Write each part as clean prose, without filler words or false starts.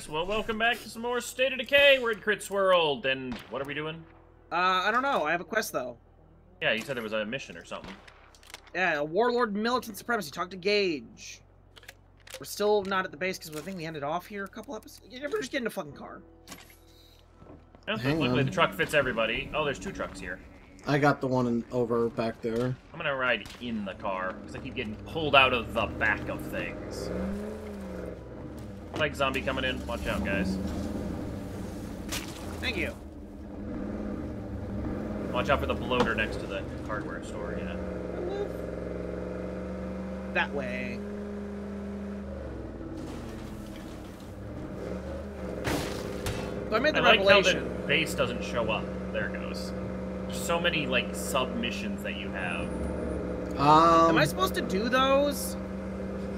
guys. Well, welcome back to some more State of Decay. We're in Crit's World, and what are we doing? I don't know. I have a quest, though. Yeah, you said there was a mission or something. Yeah, a warlord militant supremacy. Talk to Gage. We're still not at the base because I think we ended off here a couple episodes. You never just get in a fucking car. Yeah, luckily the truck fits everybody. Oh, there's two trucks here. I got the one over back there. I'm gonna ride in the car because I keep getting pulled out of the back of things. Like zombie coming in. Watch out, guys. Thank you. Watch out for the bloater next to the hardware store, yeah. That way. So I made the revelation. Like how the base doesn't show up. There it goes. There's so many, like, sub-missions that you have. Am I supposed to do those?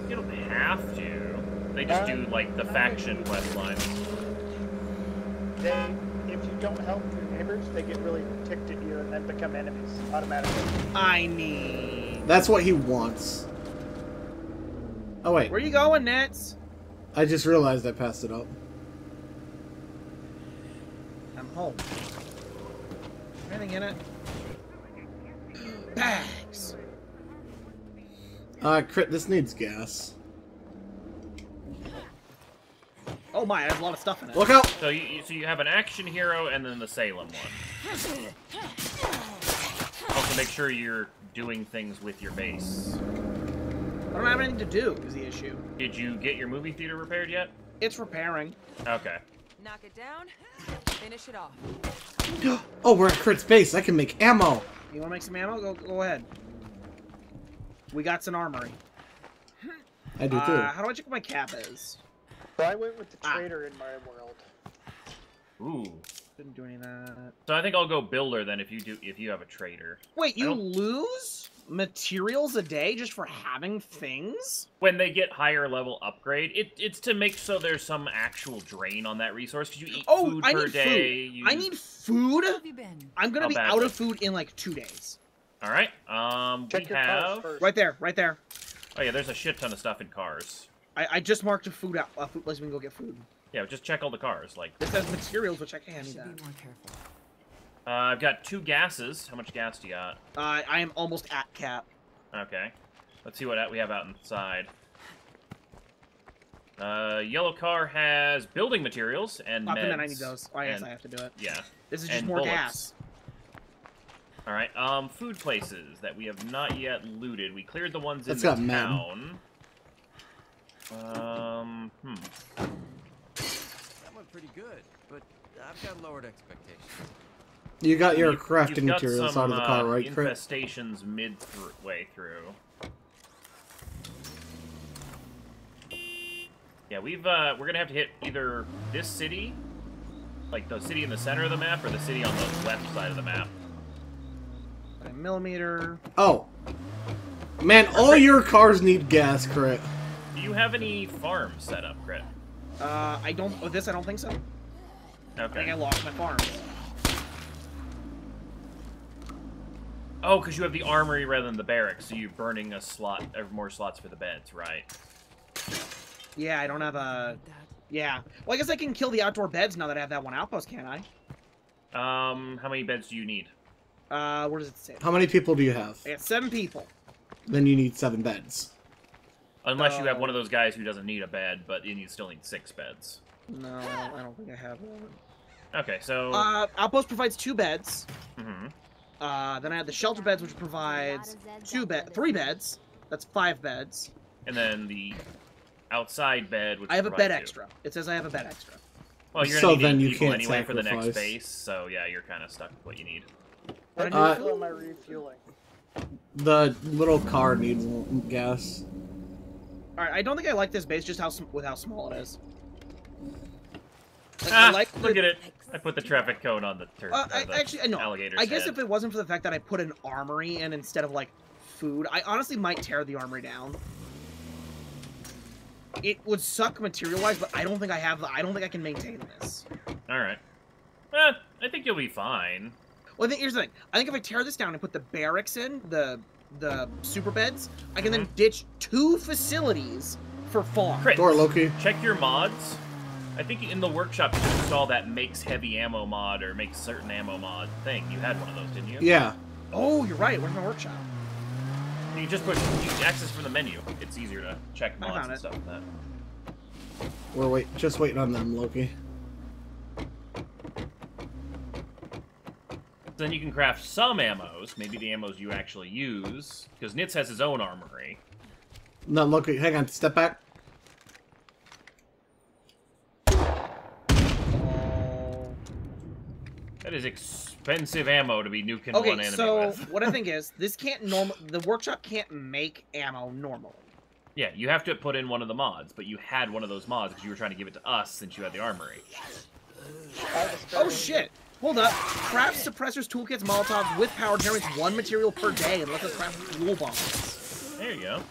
You don't have to. They just do, like, the faction quest lines. They, if you don't help your neighbors, they get really ticked at you and then become enemies automatically. I mean... That's what he wants. Oh, wait. Where you going, Nitz? I just realized I passed it up. I'm home. Anything in it? Bags! Crit, this needs gas. Oh my, there's a lot of stuff in it. Look out! So you have an action hero and then the Salem one. Also make sure you're doing things with your base. I don't have anything to do is the issue. Did you get your movie theater repaired yet? It's repairing. Okay. Knock it down, finish it off. Oh, we're at Crit's base. I can make ammo. You want to make some ammo? Go ahead. We got some armory. I do too. How do I check what my cap is? So I went with the trader in my world. Ooh. Didn't do any of that. So I think I'll go builder then if you have a trader. Wait, you lose materials a day just for having things? When they get higher level upgrade, it's to make so there's some actual drain on that resource because you eat food per day. I need food. I'm gonna be out of food in like 2 days. All right. Check we have right there. Oh yeah, there's a shit ton of stuff in cars. I just marked a food place we can go get food. Yeah, just check all the cars. Like it says materials, which I can. Be more careful. I've got 2 gases. How much gas do you got? I am almost at cap. Okay. Let's see what we have out inside. Yellow car has building materials and meds. And I need those. Oh, yes, I have to do it. Yeah. This is just more gas. All right. Food places that we have not yet looted. We cleared the ones in the town. That went pretty good, but I've got lowered expectations. You got your crafting materials out of the car, right, Crit? Infestations mid-way through. Yeah, we're gonna have to hit either this city, like the city in the center of the map, or the city on the left side of the map. By a millimeter. Oh, man! All your cars need gas, Crit. Do you have any farms set up, Crit? I don't. With this, I don't think so. Okay. I think I lost my farms. Oh, because you have the armory rather than the barracks, so you're burning a slot, or more slots for the beds, right? Yeah, I don't have a... Yeah. Well, I guess I can kill the outdoor beds now that I have that one outpost, can't I? How many beds do you need? Where does it say? How many people do you have? I got 7 people. Then you need 7 beds. Unless you have one of those guys who doesn't need a bed, but you still need 6 beds. No, I don't think I have one. Okay, so... outpost provides 2 beds. Mm-hmm. Then I have the shelter beds, which provides 3 beds. That's 5 beds. And then the outside bed, which I have a bed extra. It says I have a bed extra. Well, you're gonna need people anyway for the next base, so yeah, you're kind of stuck with what you need. Refuel my refueling. The little car needs gas. All right, I don't think I like this base just with how small it is. Like, look at it. I put the traffic cone on the turd. Actually, no. I guess if it wasn't for the fact that I put an armory in instead of like food, I honestly might tear the armory down. It would suck material-wise, but I don't think I have. I don't think I can maintain this. All right. I think you'll be fine. Well, I think here's the thing. I think if I tear this down and put the barracks in the super beds, I can then ditch 2 facilities for farm. Crit, Loki. Check your mods. I think in the workshop you just saw that makes heavy ammo mod or makes certain ammo mod thing. You had one of those, didn't you? Yeah. Oh, you're right. Where's my workshop? You just push access from the menu. It's easier to check mods and stuff like that. We're just waiting on them, Loki. Then you can craft some ammos, maybe the ammos you actually use, because Nitz has his own armory. No, Loki, hang on, step back. That is expensive ammo to be nuking one enemy with. Okay, so what I think is, this can't the workshop can't make ammo normally. Yeah, you have to put in one of the mods, but you had one of those mods because you were trying to give it to us since you had the armory. Oh shit! Hold up. Craft suppressors, toolkits, molotovs with power generates one material per day and lets us craft fuel bombs. There you go.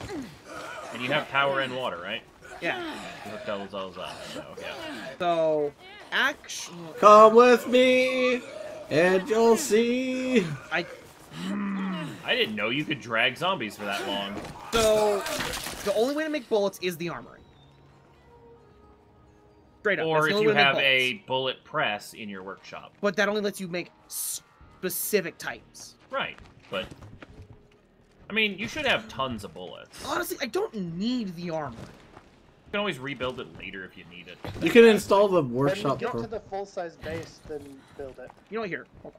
And you have power and water, right? Yeah. You hooked all those up. Okay. So, actually... Come with me, and you'll see. I didn't know you could drag zombies for that long. So, the only way to make bullets is the armory. Straight up. Or if you have a bullet press in your workshop. But that only lets you make specific types. Right, but... I mean, you should have tons of bullets. Honestly, I don't need the armor. You can always rebuild it later if you need it. You can install the workshop. When you get to the full-size base, then build it. You know what, here, hold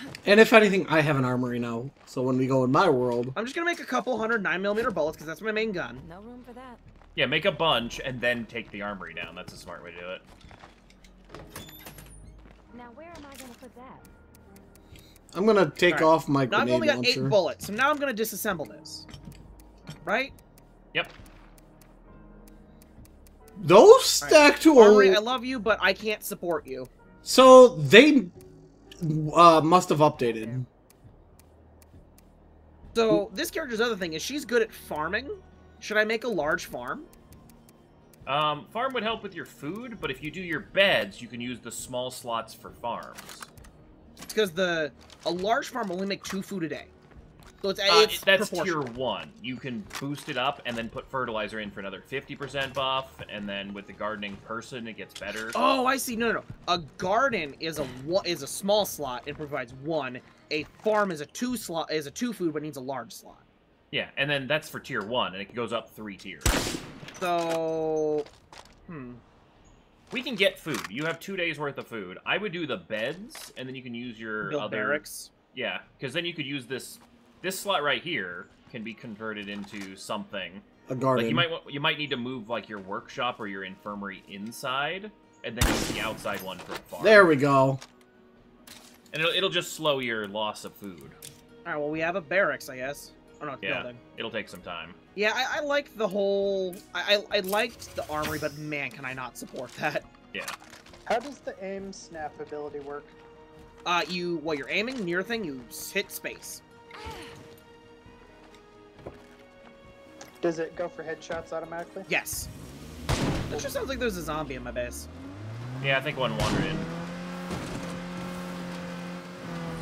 on. And if anything, I have an armory now. So when we go in my world... I'm just gonna make a couple hundred 9mm bullets, because that's my main gun. No room for that. Yeah, make a bunch and then take the armory down. That's a smart way to do it. Now where am I gonna put that? I'm gonna take off my grenade launcher. Now I've only got 8 bullets, so now I'm gonna disassemble this. Right? Yep. Those stack to armory. I love you, but I can't support you. So they must have updated. So this character's other thing is she's good at farming. Should I make a large farm? Farm would help with your food, but if you do your beds, you can use the small slots for farms. It's because a large farm will only make 2 food a day. So it's that's tier 1. You can boost it up and then put fertilizer in for another 50% buff, and then with the gardening person, it gets better. Oh, I see. No, no, no. A garden is a small slot. It provides 1. A farm is a 2 food, but needs a large slot. Yeah, and then that's for tier 1, and it goes up 3 tiers. So... We can get food. You have 2 days worth of food. I would do the beds, and then you can use your build barracks. Yeah, because then you could use this... This slot right here can be converted into something. A garden. Like you might need to move, like, your workshop or your infirmary inside, and then use the outside one for the farm. There we go. And it'll just slow your loss of food. Alright, well, we have a barracks, I guess. Or not building. It'll take some time. Yeah, I like the whole... I liked the armory, but man, can I not support that. Yeah. How does the aim snap ability work? You're aiming near thing, you hit space. Does it go for headshots automatically? Yes. That just sounds like there's a zombie in my base. Yeah, I think one wandered in.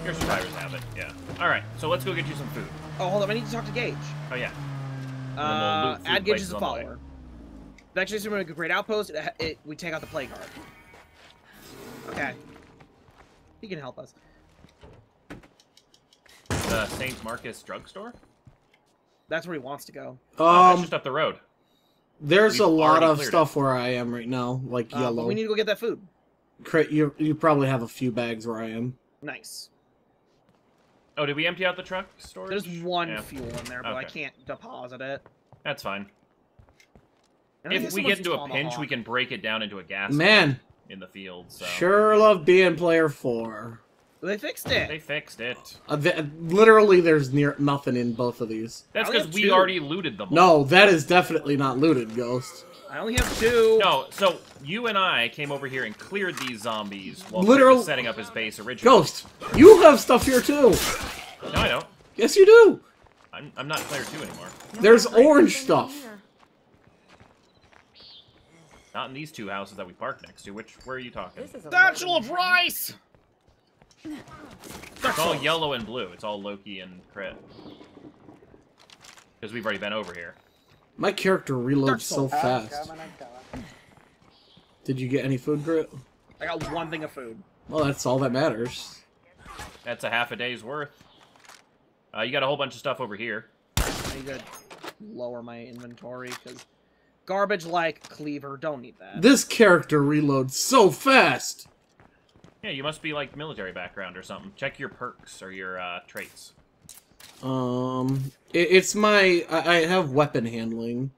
Your survivors have it, yeah. Alright, so let's go get you some food. Oh, hold up, I need to talk to Gage. Oh, yeah. Add Gage as a follower. Actually, so we're going to make a great outpost. We take out the plague guard. Okay. He can help us. The St. Marcus drugstore? That's where he wants to go. That's just up the road. There's a lot of stuff where I am right now, like yellow. We need to go get that food. Crit, you probably have a few bags where I am. Nice. Oh, did we empty out the truck storage? There's one fuel in there, but I can't deposit it. That's fine. If we get into a pinch, we can break it down into a gas can in the field. So. Sure love being player 4. They fixed it. They fixed it. Literally, there's nothing in both of these. That's because we already looted them all. No, that is definitely not looted, Ghost. I only have 2. No, so you and I came over here and cleared these zombies while setting up his base originally. Ghost, you have stuff here too. No, I don't. Yes, you do. I'm not player 2 anymore. No, there's orange stuff. Not in these 2 houses that we parked next to. Where are you talking? Satchel of rice. It's all yellow and blue. It's all Loki and Crit. Because we've already been over here. My character reloads so fast. Did you get any food, Grit? I got one thing of food. Well, that's all that matters. That's a half a day's worth. You got a whole bunch of stuff over here. I need to lower my inventory, because garbage like cleaver, don't need that. This character reloads so fast! Yeah, you must be, like, military background or something. Check your perks or your traits. It's my... I have weapon handling.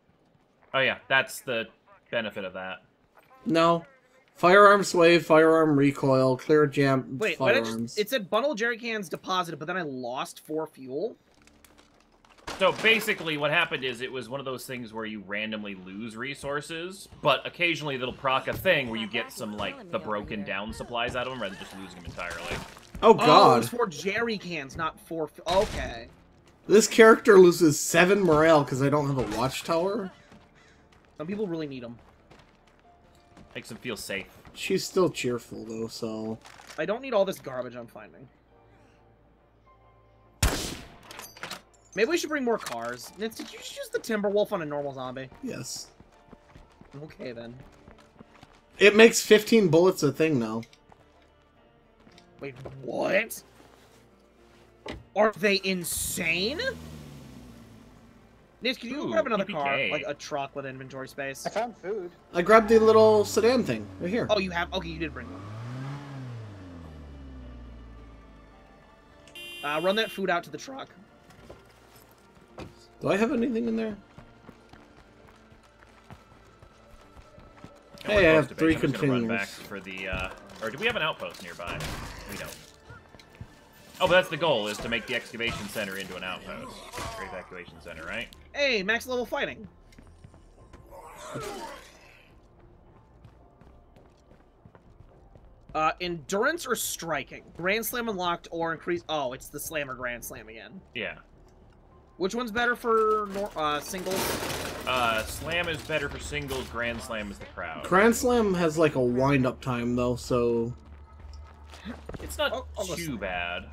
Oh, yeah. That's the benefit of that. No. Firearm sway, firearm recoil, clear jam, wait, firearms. Wait, it said bundle jerry cans deposited, but then I lost 4 fuel? So basically what happened is it was one of those things where you randomly lose resources, but occasionally it'll proc a thing where you get some, like, the broken down supplies out of them rather than just losing them entirely. Oh, God. Oh, it was 4 jerry cans, not 4... Okay. This character loses 7 morale because I don't have a watchtower. Some people really need them. Makes them feel safe. She's still cheerful, though, so... I don't need all this garbage I'm finding. Maybe we should bring more cars. Nitz, did you just use the Timberwolf on a normal zombie? Yes. Okay, then. It makes 15 bullets a thing now. Wait, what? Are they insane? Nitz, can you grab another car? Like a truck with inventory space? I found food. I grabbed the little sedan thing. Right here. Oh, you have? Okay, you did bring one. Run that food out to the truck. Do I have anything in there? And hey, I have 3 containers. Run back for the, or do we have an outpost nearby? We don't. Oh, but that's the goal, is to make the excavation center into an outpost. Or evacuation center, right? Hey, max level fighting! Endurance or striking? Grand Slam unlocked or increase... Oh, it's the Slam or Grand Slam again. Yeah. Which one's better for singles? Slam is better for singles, Grand Slam is the crowd. Grand Slam has, like, a wind-up time, though, so... It's not too bad.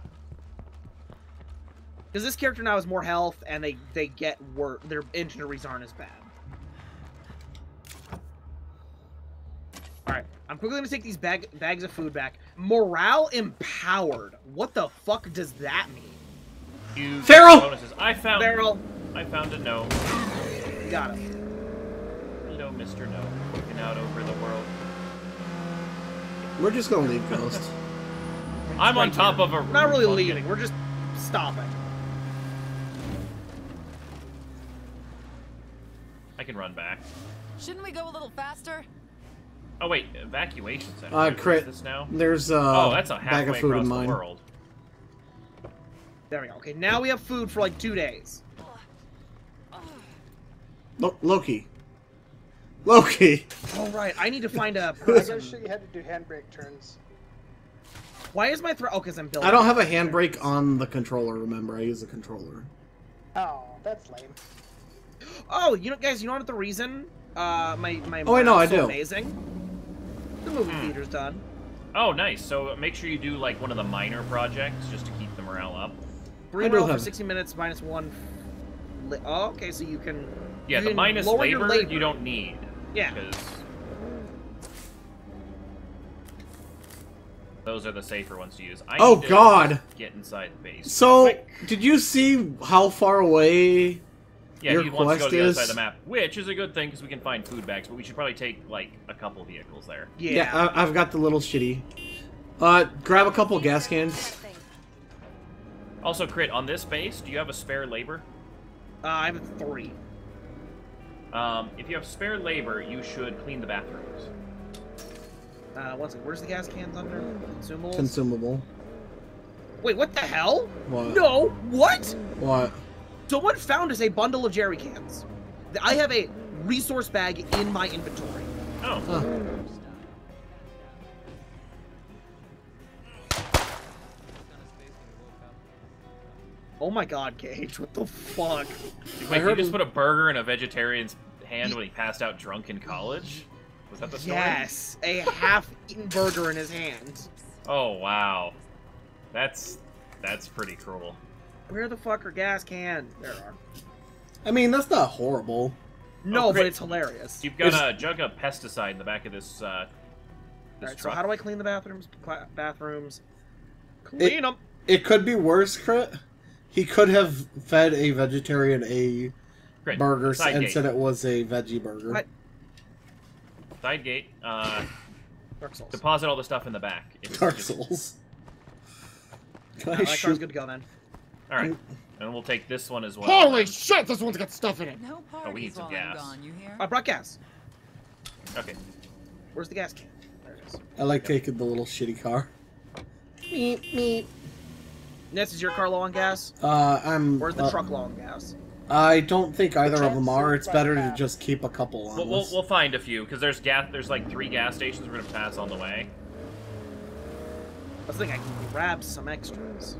Because this character now has more health, and they get worse. Their injuries aren't as bad. Alright, I'm quickly going to take these bags of food back. Morale empowered. What the fuck does that mean? Feral! I found... Feral. I found a gnome. Got him. Hello, Mr. Gnome. Looking out over the world. We're just going to leave Ghost. I'm on top of a... We're not really leaving. We're just stopping. I can run back. Shouldn't we go a little faster? Oh wait, evacuation center. Crit. This now? There's oh, that's a bag of food in mine. World. There we go. Okay, now we have food for like 2 days. Loki. Loki. All right, I need to find a. I gotta show you how to do handbrake turns. Why is my throw? Oh, because I'm building. I don't have a handbrake on the controller. Remember, I use the controller. Oh, that's lame. Oh, you know, guys, you know what the reason? My oh, I know, I do. Amazing. The movie theater's done. Oh, nice. So make sure you do like one of the minor projects just to keep the morale up. Breathe for 60 minutes minus 1. Oh, okay, so you can. Yeah, you the minus labor you don't need. Yeah. Those are the safer ones to use. I oh, need to God! Get inside the base. So, quick. Did you see how far away your he wants quest to go to the other side of the map, which is a good thing because we can find food bags, but we should probably take, like, a couple vehicles there. Yeah, I've got the little shitty. Grab a couple gas cans. Also, Crit, on this base, do you have a spare labor? I have 3. If you have spare labor, you should clean the bathrooms. One second, where's the gas cans under? Consumables? Consumable. Wait, what the hell? What? No, what? What? Someone found us a bundle of jerry cans. I have a resource bag in my inventory. Oh. Huh. Oh my god, Gage, what the fuck? Wait, you just put a burger in a vegetarian's hand when he passed out drunk in college? Was that the story? Yes, a half-eaten burger in his hand. Oh wow, that's pretty cruel. Where the fuck are gas cans? There are. I mean, that's not horrible. No, but it's hilarious. You've got a jug of pesticide in the back of this, this truck. So how do I clean the bathrooms? Clean them! It could be worse, Crit. He could have fed a vegetarian a burger and said it was a veggie burger. Side gate. Dark Souls. Deposit all the stuff in the back. Dark Souls. That car's good to go, then. Alright. And we'll take this one as well. Holy shit! This one's got stuff in it! No parties we need some gas. I brought gas. Okay. Where's the gas can? There it is. I like taking the little shitty car. Meep, meep. Ness, is your car low on gas? Where's the truck low on gas? I don't think either of them are. It's better to just keep a couple on. We'll find a few because there's gas. There's like 3 gas stations we're gonna pass on the way. I think I can grab some extras.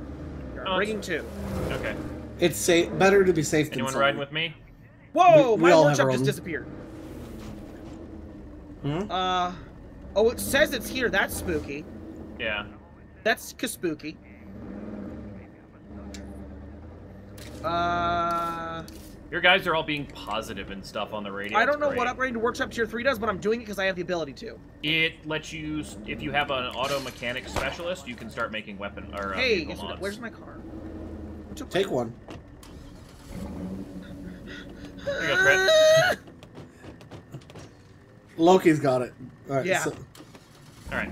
Rigging 2. Okay. It's safe. Better to be safe than sorry. Anyone riding with me? Whoa! We my workshop just disappeared. Hmm? Oh, it says it's here. That's spooky. Yeah. That's kaspooky. Your guys are all being positive and stuff on the radio. I don't know what upgrading to Workshop Tier 3 does, but I'm doing it because I have the ability to. It lets you, if you have an auto mechanic specialist, you can start making weapon or hey, guess what, where's my car? Take one. There you go, Fred. Loki's got it. All right, yeah. So. All right.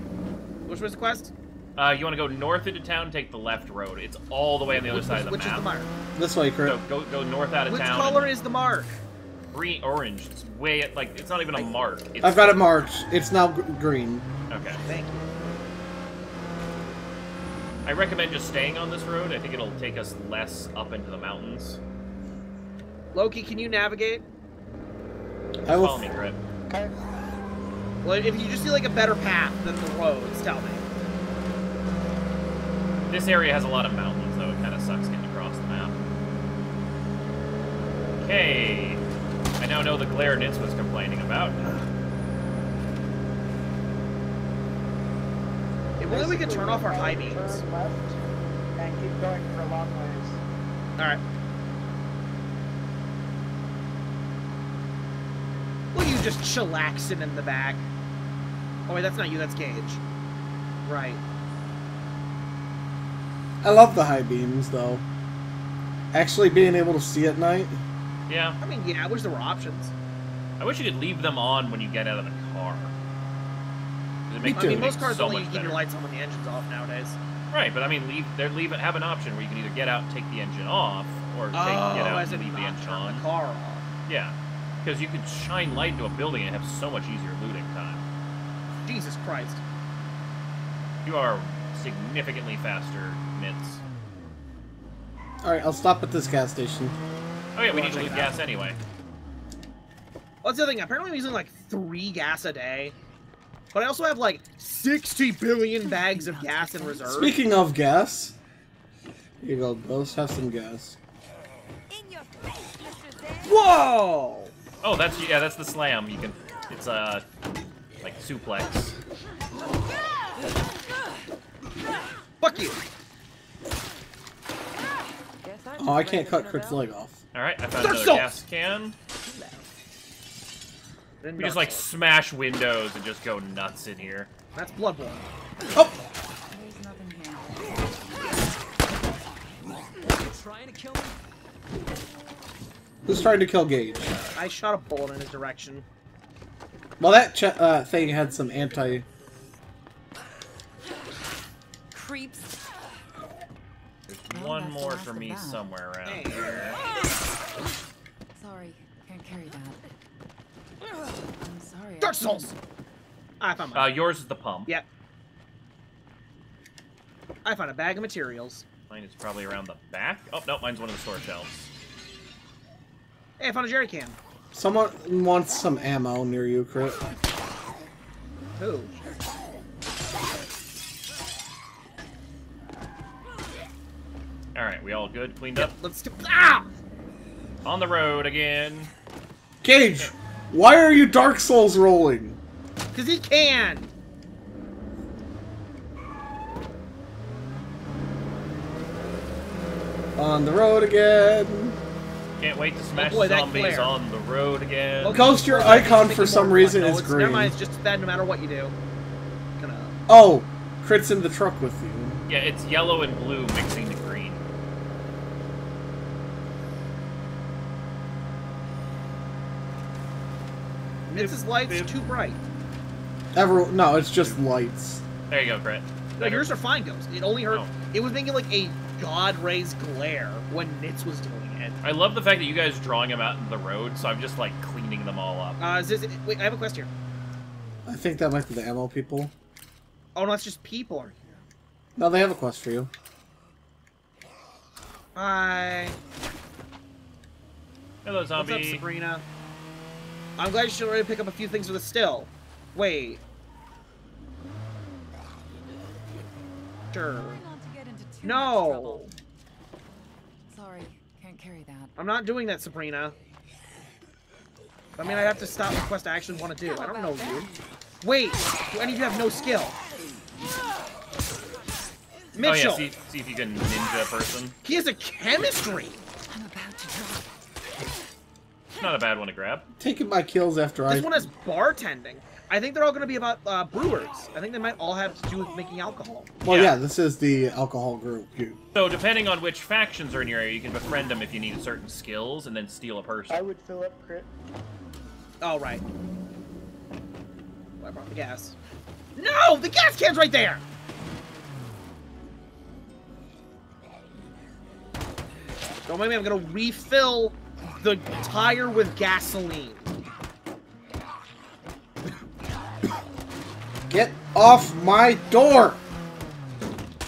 Which was the quest? You want to go north into town and take the left road. It's all the way on the other side of the map. Which is the mark? This way, Kurt. So go north out of town. Which color is the mark? Green, orange. It's way, like, it's not even a mark. It's I've got it marked. It's now green. Okay. Thank you. I recommend just staying on this road. I think it'll take us less up into the mountains. Loki, can you navigate? I will. Follow me, Kurt. Okay. Well, if you just see, like, a better path than the roads, tell me. This area has a lot of mountains, though. It kind of sucks getting across the map. Okay. I now know the glare Nitz was complaining about. If only we could turn off our high beams. Turn left and keep going for a long ways. Alright. Well, you just chillax him in the back. Oh, wait, that's not you. That's Gage. Right. I love the high beams, though. Actually being able to see at night. Yeah. I mean, yeah, I wish there were options. I wish you could leave them on when you get out of the car. I mean, most cars only keep your lights on when the engine's off nowadays. Right, but I mean, have an option where you can either get out and take the engine off, or get out and leave the engine on. The car off. Yeah, because you could shine light into a building and have so much easier looting time. Jesus Christ. You are significantly faster, Nitz. Alright, I'll stop at this gas station. Oh yeah, we need to loot gas anyway. Well, that's the thing, apparently I'm using like 3 gas a day. But I also have like 60 billion bags of gas in reserve. Speaking of gas, here you go, Ghost, have some gas. In your face, Mr. Whoa! Oh, that's the slam. You can, it's like suplex. Fuck you! Oh, I can't cut Crit's leg off. Alright, I found another gas can. We just like smash windows and just go nuts in here. That's Bloodborne. Oh! There's nothing here. Who's trying to kill Gage? I shot a bullet in his direction. Well, that thing had some anti... Creeps. There's one more for me somewhere around here. Sorry, can't carry that. I'm sorry. Dark Souls! I found mine. Yours is the pump. Yep. I found a bag of materials. Mine is probably around the back. Oh, no, mine's one of the store shelves. Hey, I found a jerry can. Someone wants some ammo near you, Crit. Who? Alright, we all good? Cleaned up? Let's go. Ah! On the road again. Gage, why are you Dark Souls rolling? Because he can! On the road again. Can't wait to smash zombies on the road again. Ghost, your icon for some reason is green. Never mind, it's just bad no matter what you do. Oh, Crit's in the truck with you. Yeah, it's yellow and blue mixing to green. Nitz's lights too bright. No, it's just lights. There you go, Crit. No, yours are fine, Ghost. It only hurt. Oh. It was making like a god rays glare when Nitz was doing it. I love the fact that you guys are drawing them out in the road, so I'm just like cleaning them all up. Wait, I have a quest here. I think that might be the ammo people. Oh no, it's just people are here. No, they have a quest for you. Hi. Hello, zombie. What's up, Sabrina? I'm glad you should already pick up a few things with a still. Wait. Sure. No. Sorry, can't carry that. I'm not doing that, Sabrina. I mean, I have to stop the quest I actually want to do. I don't know you. Wait, any of you have no skill. Mitchell. Oh yeah, see if you can ninja person. He has a chemistry. I'm about to drop. It's not a bad one to grab. Taking my kills after This one has bartending. I think they're all going to be about brewers. I think they might all have to do with making alcohol. Well, yeah, this is the alcohol group. So depending on which factions are in your area, you can befriend them if you need certain skills and then steal a person. I would fill up Crit. All right. I brought the gas. No! The gas can's right there! Don't mind me, I'm going to refill the tire with gasoline. Get off my door!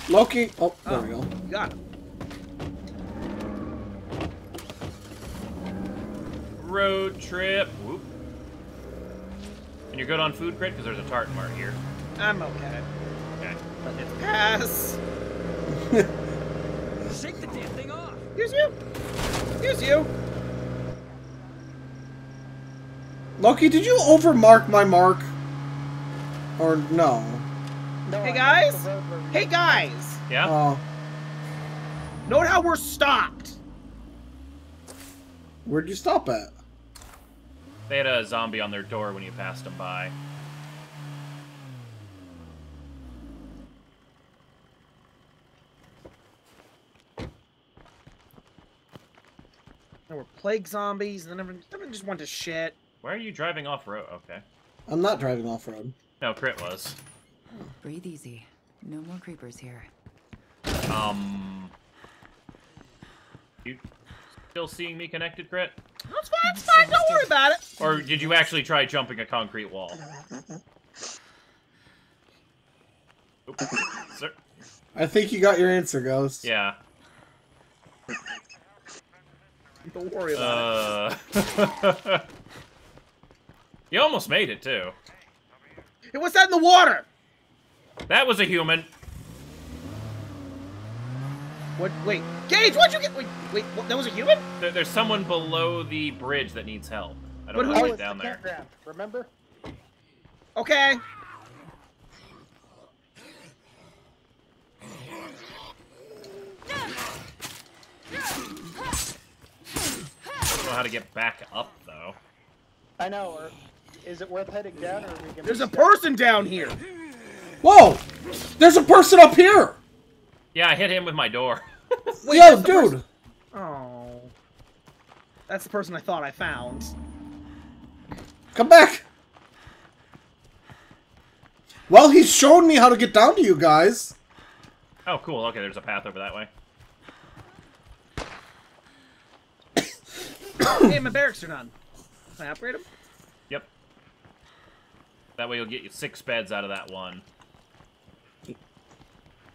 Loki! Oh, there we go. Got him. Road trip. Whoop. And you're good on food, Crit? Because there's a tartan mart here. I'm okay. Okay. But it's pass! Shake the damn thing off! Here's you! Here's you! Loki, did you overmark my mark? Or no. Hey guys! Hey guys! Yeah? Note how we're stopped! Where'd you stop at? They had a zombie on their door when you passed them by. There were plague zombies, and then everyone just went to shit. Why are you driving off-road? Okay. I'm not driving off-road. No, Crit was. Breathe easy. No more creepers here. You still seeing me connected, Crit? That's fine, it's fine. Don't worry about it. Or did you actually try jumping a concrete wall? Sir? I think you got your answer, Ghost. Yeah. Don't worry about it. You almost made it, too. Hey, what's that in the water? That was a human. What? Wait, Gage, what'd you get? Wait, what, that was a human? There's someone below the bridge that needs help. I don't know who's down there. Campground, remember? Okay. I don't know how to get back up though. I know. Or is it worth heading down, or are we gonna There's a person down here! Whoa! There's a person up here! Yeah, I hit him with my door. Wait, yo, dude! Oh, that's the person I thought I found. Come back! Well, he's shown me how to get down to you guys. Oh, cool. Okay, there's a path over that way. Hey, my barracks are done. Can I upgrade them? That way you'll get 6 beds out of that one.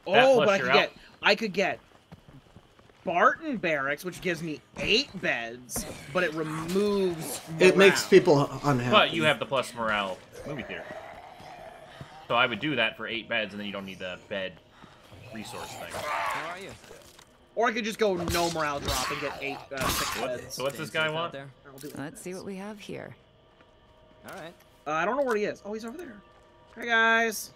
Oh, but I could get Barton Barracks, which gives me 8 beds, but it removes morale. It makes people unhappy. But you have the plus morale movie theater. So I would do that for 8 beds, and then you don't need the bed resource thing. Where are you? Or I could just go no morale drop and get 6 beds. So what's this guy want? Let's see what we have here. All right. I don't know where he is. Oh, he's over there. Hey, guys.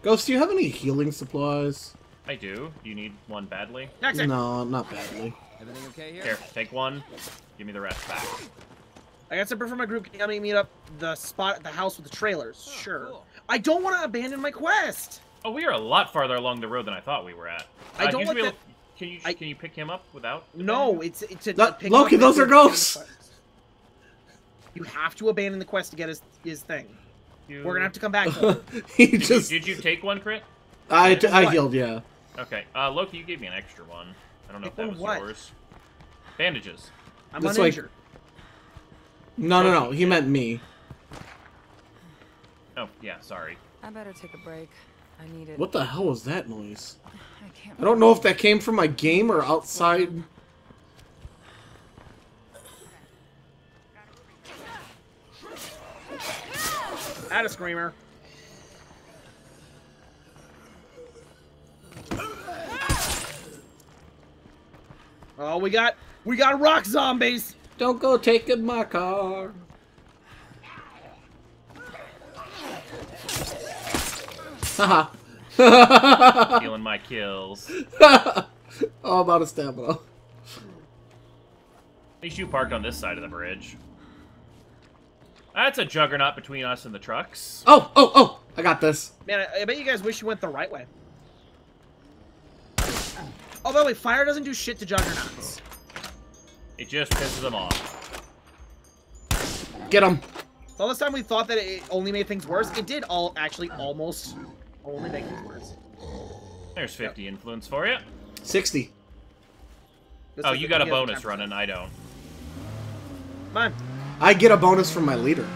Ghost, do you have any healing supplies? I do. Do you need one badly? No, not badly. Everything okay here? Here, take one. Give me the rest back. I got something from my group. Can you meet up the spot at the house with the trailers? Oh, sure. Cool. I don't want to abandon my quest. Oh, we are a lot farther along the road than I thought we were at. I don't like that. Can you pick him up without? No, it's a pick Loki. Up those are ghosts. You have to abandon the quest to get his thing. We're gonna have to come back. Did you take one, Crit? I healed, yeah. Okay, Loki, you gave me an extra one. I don't know if that was yours. Bandages. I'm uninjured. No. He meant me. Oh, yeah, sorry. I better take a break. I need it. What the hell was that noise? I don't know if that came from my game or outside. Atta screamer. Oh, we got rock zombies. Don't go taking my car. Haha. Killing my kills. All about a stamina. At least you parked on this side of the bridge. That's a juggernaut between us and the trucks. Oh! I got this. Man, I bet you guys wish you went the right way. Oh, by the way, fire doesn't do shit to juggernauts. It just pisses them off. Get them. All this time we thought that it only made things worse. It did almost only make things worse. There's 50 influence for you. 60. This you got a bonus running. I don't. Come on. I get a bonus from my leader.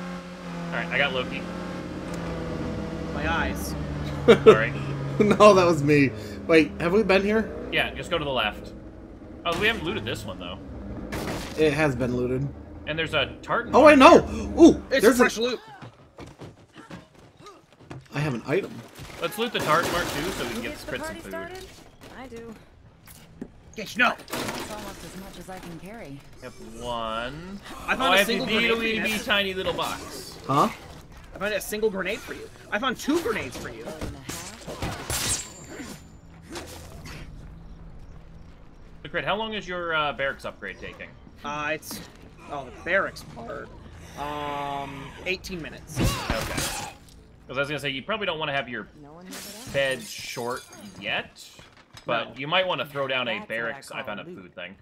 Alright, I got Loki. My eyes. Alright. No, that was me. Wait, have we been here? Yeah, just go to the left. Oh, we haven't looted this one, though. It has been looted. And there's a tartan. Oh, I know! Ooh, there's fresh loot! I have an item. Let's loot the tartan mark, too, so we can get this Crit some food. I do. Yes, no! That's almost as much as I can carry. Yep, one. I found a single grenade for you. Tiny little box. Huh? I found a single grenade for you. I found 2 grenades for you. So, Crit, how long is your barracks upgrade taking? It's... Oh, the barracks part. 18 minutes. Okay. Because I was gonna say, you probably don't want to have your bed short yet. But you might want to throw down a barracks. I found a food thing.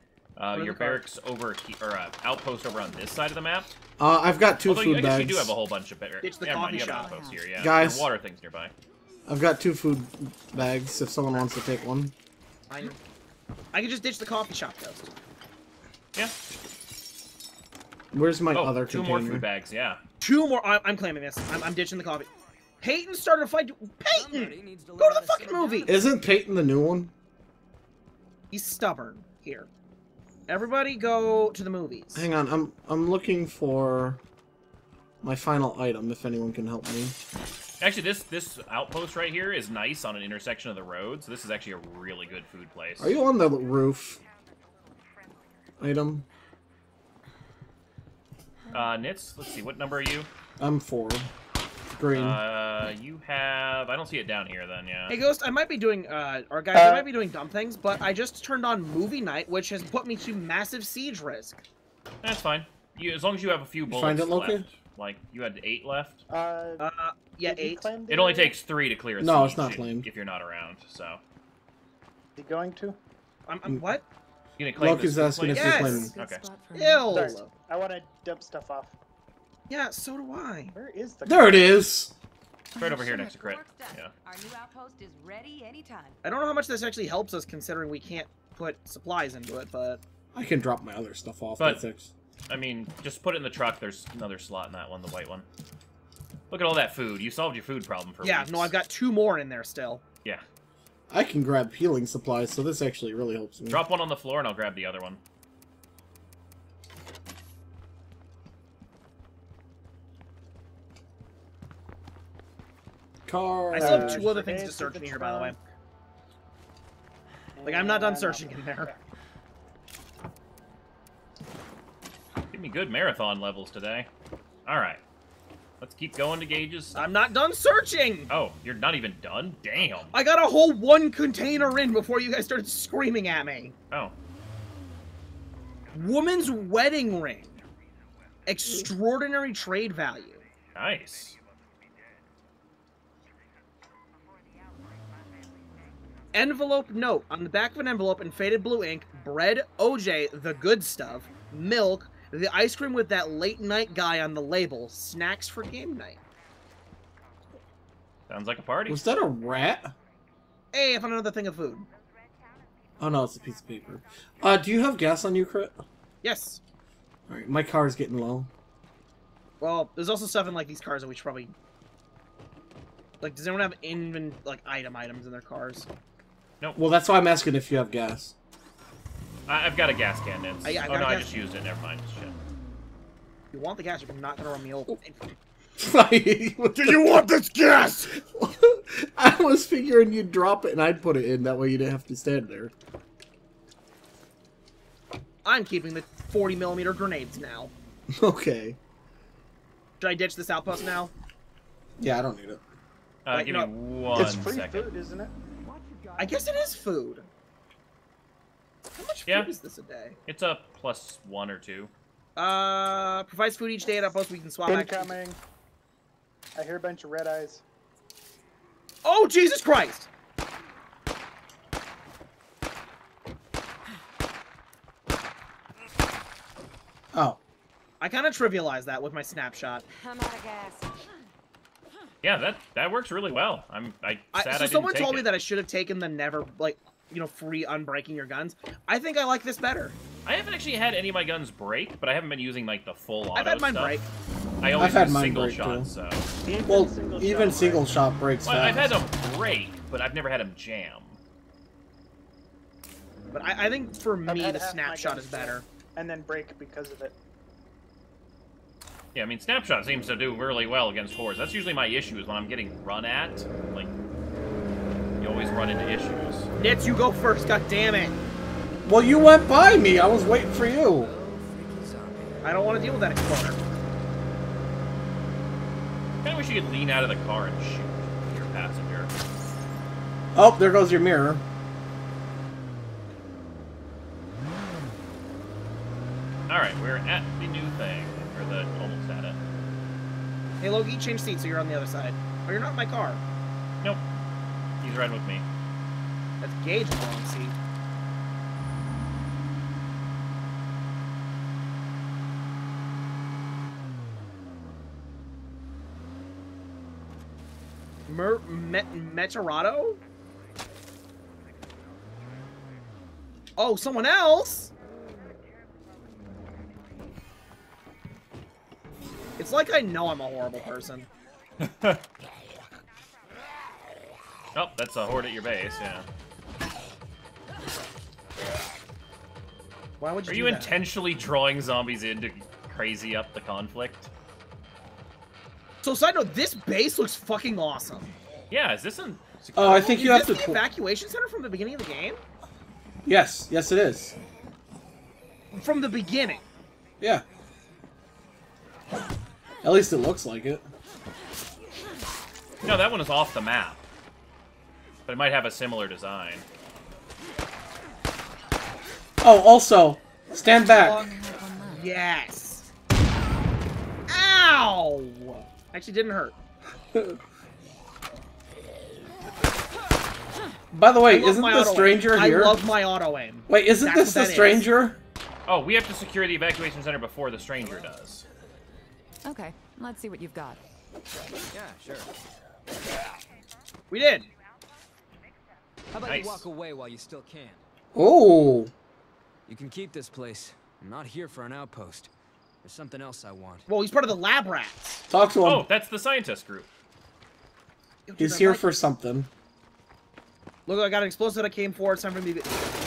Your barracks over here, or outpost over on this side of the map. I've got 2 food bags. You do have a whole bunch of barracks. It's the coffee shop. Here, yeah. Guys, there's water things nearby. I've got 2 food bags. If someone wants to take one, I can just ditch the coffee shop ghost. Yeah. Where's my other 2 container? More food bags? Yeah. 2 more. I'm claiming this. I'm ditching the coffee. Peyton started a fight. Peyton! Go to the fucking movie! Isn't Peyton the new one? He's stubborn. Here. Everybody go to the movies. Hang on, I'm looking for my final item, if anyone can help me. Actually, this outpost right here is nice on an intersection of the road, so this is actually a really good food place. Are you on the roof? Item. Nitz, let's see, what number are you? I'm 4. Green. You have... I don't see it down here, then, yeah. Hey, Ghost, I might be doing... Or, guys, I might be doing dumb things, but I just turned on movie night, which has put me to massive siege risk. That's fine. You, as long as you have a few bullets left. Like, you had 8 left? Yeah, 8. It only takes 3 to clear a siege. No, it's not claimed. If you're not around, so... You going to? I'm what? You gonna claim Loki's asking if you're claiming. Okay. Sorry, I want to dump stuff off. Yeah, so do I. Where is the There it is! It's right over here next to Crit. Yeah. Our new outpost is ready anytime. I don't know how much this actually helps us considering we can't put supplies into it, but... I can drop my other stuff off at 6. I mean, just put it in the truck. There's another slot in that one, the white one. Look at all that food. You solved your food problem for weeks. No, I've got 2 more in there still. Yeah. I can grab healing supplies, so this actually really helps me. Drop one on the floor and I'll grab the other one. I still have 2 other things to search in here, by the way. Like, I'm not done searching in there. Give me good marathon levels today. Alright. Let's keep going to Gage's. I'm not done searching! Oh, you're not even done? Damn. I got a whole 1 container in before you guys started screaming at me. Oh. Woman's wedding ring. Extraordinary trade value. Nice. Envelope note. On the back of an envelope in faded blue ink, bread, OJ, the good stuff, milk, the ice cream with that late night guy on the label, snacks for game night. Sounds like a party. Was that a rat? Hey, I found another thing of food. Oh no, it's a piece of paper. Do you have gas on you, Crit? Yes. Alright, my car's getting low. Well, there's also stuff in like these cars that we should probably... Like, does anyone have items in their cars? No. Well, that's why I'm asking if you have gas. I've got a gas can, Nitz. Oh no, I just used it. Never mind. Shit. You want the gas? You're not gonna run me over. Do you want this gas? I was figuring you'd drop it and I'd put it in. That way you didn't have to stand there. I'm keeping the 40mm grenades now. Okay. Should I ditch this outpost now? Yeah, I don't need it. Wait, give me one second. It's free food, isn't it? I guess it is food. How much food is this a day? It's a +1 or 2. Provides food each day at outpost. We can swap back. Incoming. I hear a bunch of red eyes. Oh, Jesus Christ! Oh. I kind of trivialized that with my snapshot. I'm out of gas. Yeah, that works really well. Someone told me that I should have taken the free unbreaking your guns. I think I like this better. I haven't actually had any of my guns break, but I haven't been using like the full auto stuff. I've had mine break. I always had single shot, so. Well, even single shot breaks fast. I've had them break, but I've never had them jam. But I think for me, the snapshot is better. And then break because of it. Yeah, I mean, snapshot seems to do really well against hordes. That's usually my issue, is when I'm getting run at. Like, you always run into issues. Nitz, you go first, goddammit! Well, you went by me! I was waiting for you! I don't want to deal with that exploder. I kinda wish you could lean out of the car and shoot your passenger. Oh, there goes your mirror. Alright, we're at the new thing. Or the almost at it. Hey, Loki, change seats so you're on the other side. Oh, you're not in my car. Nope. He's riding with me. That's Gage in the wrong seat. Meteorado? Oh, someone else? It's like I know I'm a horrible person. Oh, that's a horde at your base, yeah. Why would you? Are you intentionally drawing zombies in to crazy up the conflict? So, side note, this base looks fucking awesome. Yeah, is this an? Oh, I think you have to. Is this the evacuation center from the beginning of the game? Yes, yes, it is. From the beginning. Yeah. At least it looks like it. No, that one is off the map. But it might have a similar design. Oh, also, stand back. Yes. Ow! Actually didn't hurt. By the way, isn't the stranger here? I love my auto aim. Wait, isn't this the stranger? Oh, we have to secure the evacuation center before the stranger does. Okay, let's see what you've got. Yeah, sure. We did. How about you walk away while you still can? Oh. You can keep this place. I'm not here for an outpost. There's something else I want. Well, he's part of the lab rats. Talk to him. Oh, that's the scientist group. He's here for something. Look, I got an explosive that I came for. It's time for me to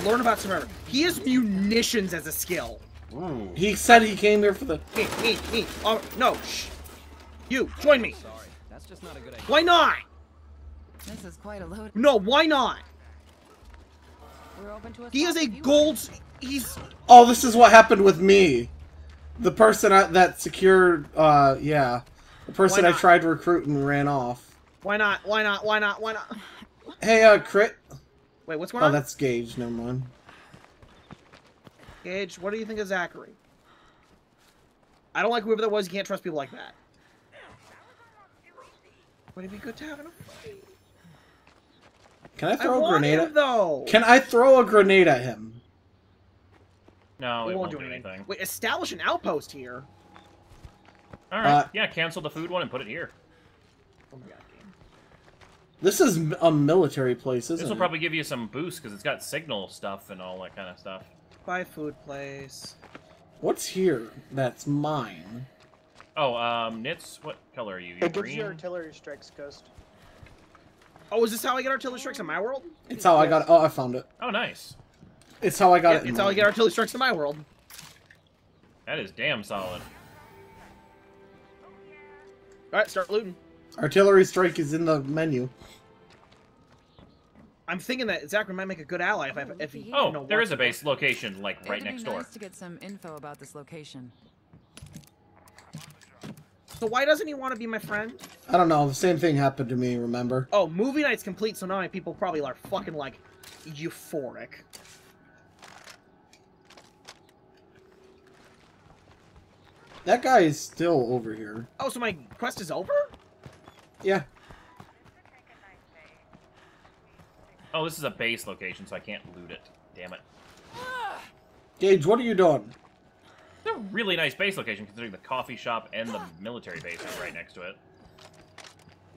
learn about some. He has munitions as a skill. Ooh. He said he came here for the. Me. Oh, no. Shh. You, join me. Sorry. That's just not a good idea. Why not? This is quite a load. No, why not? We're open to he is a gold. He's. Oh, this is what happened with me. The person that secured. The person I tried to recruit and ran off. Why not? Why not? Why not? Why not? Hey, Crit. Wait, what's going on? Oh, that's Gage. Never mind. Gage, what do you think of Zachary? I don't like whoever that was. You can't trust people like that. Would it be good to have an fight? Can I throw a grenade at him? Can I throw a grenade at him? No, we won't do anything. Wait, establish an outpost here. All right. Yeah, cancel the food one and put it here. Oh my god. This is a military place, isn't it? This will probably give you some boost because it's got signal stuff and all that kind of stuff. Buy food place. What's here that's mine? Oh, Nitz, what color are you? It gives you artillery strikes, Ghost. Oh, is this how I get artillery strikes in my world? It's how I got it. Oh, I found it. Oh, nice. It's how I got it. It's how I get artillery strikes in my world. That is damn solid. Alright, start looting. Artillery strike is in the menu. I'm thinking that Zachary might make a good ally if he. Oh, there is a base location like right next door. It'd be nice to get some info about this location. So why doesn't he want to be my friend? I don't know. The same thing happened to me. Remember? Oh, movie night's complete, so now my people probably are fucking like euphoric. That guy is still over here. Oh, so my quest is over? Yeah. Oh, this is a base location, so I can't loot it. Damn it. Gage, what are you doing? It's a really nice base location, considering the coffee shop and the military base is right next to it.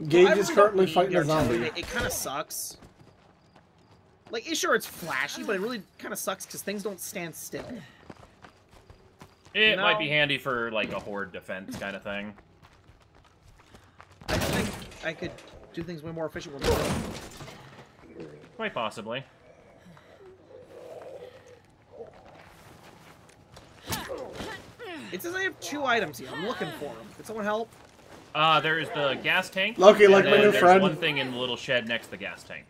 Gage is currently fighting a zombie. It kind of sucks. Like, sure, it's flashy, but it really kind of sucks because things don't stand still. It might be handy for, like, a horde defense kind of thing. I think I could do things way more efficient with more. Quite possibly. It says I have 2 items here. I'm looking for them. Could someone help? There is the gas tank. Loki, like my new friend. One thing in the little shed next to the gas tank.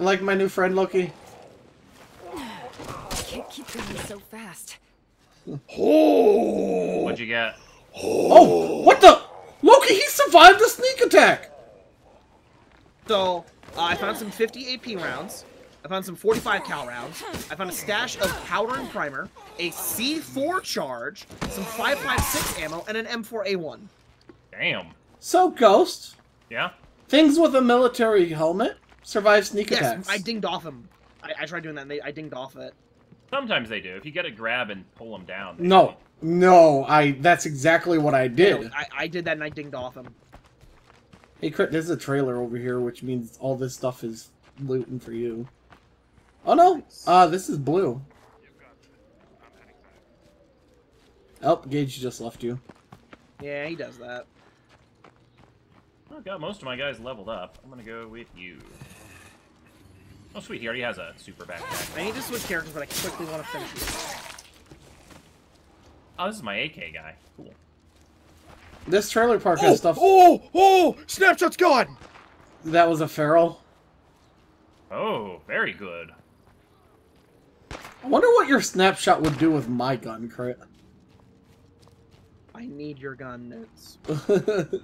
Like my new friend, Loki. I can't keep doing so fast. Oh! What'd you get? Oh! What the? Loki, he survived a sneak attack! So, I found some 50 AP rounds. I found some 45 cal rounds. I found a stash of powder and primer, a C4 charge, some 5.56 ammo, and an M4A1. Damn. So, Ghost. Yeah? Things with a military helmet survive sneak attacks. Yes, I dinged off him. I tried doing that, and I dinged off it. Sometimes they do. If you get a grab and pull them down. No. No, that's exactly what I did. No, I did that and I dinged off him. Hey, Crit, there's a trailer over here, which means all this stuff is looting for you. Oh, no. This is blue. Oh, Gage just left you. Yeah, he does that. Oh, God, most of my guys leveled up. I'm going to go with you. Oh, sweet, he already has a super backpack. I need to switch characters, but I quickly want to finish this. Oh, this is my AK guy. Cool. This trailer park has stuff. Oh! Snapshot's gone! That was a feral. Oh, very good. I wonder what your snapshot would do with my gun, Crit. I need your gun, Nitz.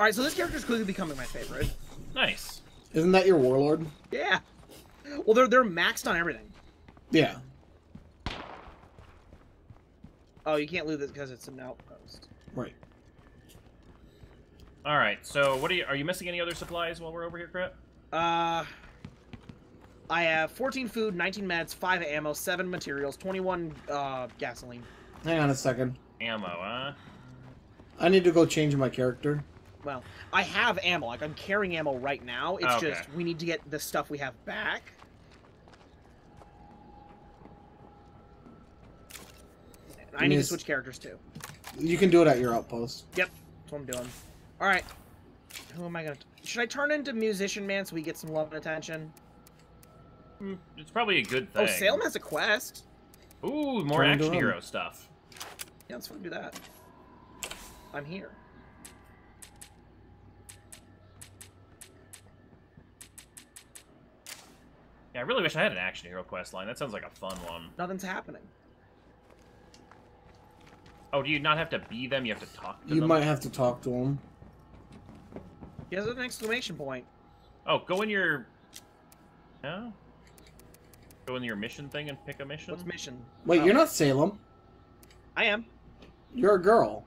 Alright, so this character's quickly becoming my favorite. Nice. Isn't that your warlord? Yeah. Well, they're maxed on everything. Yeah. Oh, you can't loot this because it's an outpost. Right. All right. So, what are you missing any other supplies while we're over here, Crit? I have 14 food, 19 meds, 5 ammo, 7 materials, 21 gasoline. Hang on a second. Ammo, huh? I need to go change my character. Well, I have ammo. Like I'm carrying ammo right now. It's just we need to get the stuff we have back. I need to switch characters, too. You can do it at your outpost. Yep. That's what I'm doing. All right. Who am I going to... Should I turn into Musician Man so we get some love and attention? It's probably a good thing. Oh, Salem has a quest. Ooh, more action hero stuff. Yeah, let's do that. I'm here. Yeah, I really wish I had an action hero quest line. That sounds like a fun one. Nothing's happening. Oh, do you not have to be them? You have to talk to them? You might have to talk to them. He has an exclamation point. Oh, go in your... No? Go in your mission thing and pick a mission? What's mission? Wait, you're not Salem. I am. You're a girl.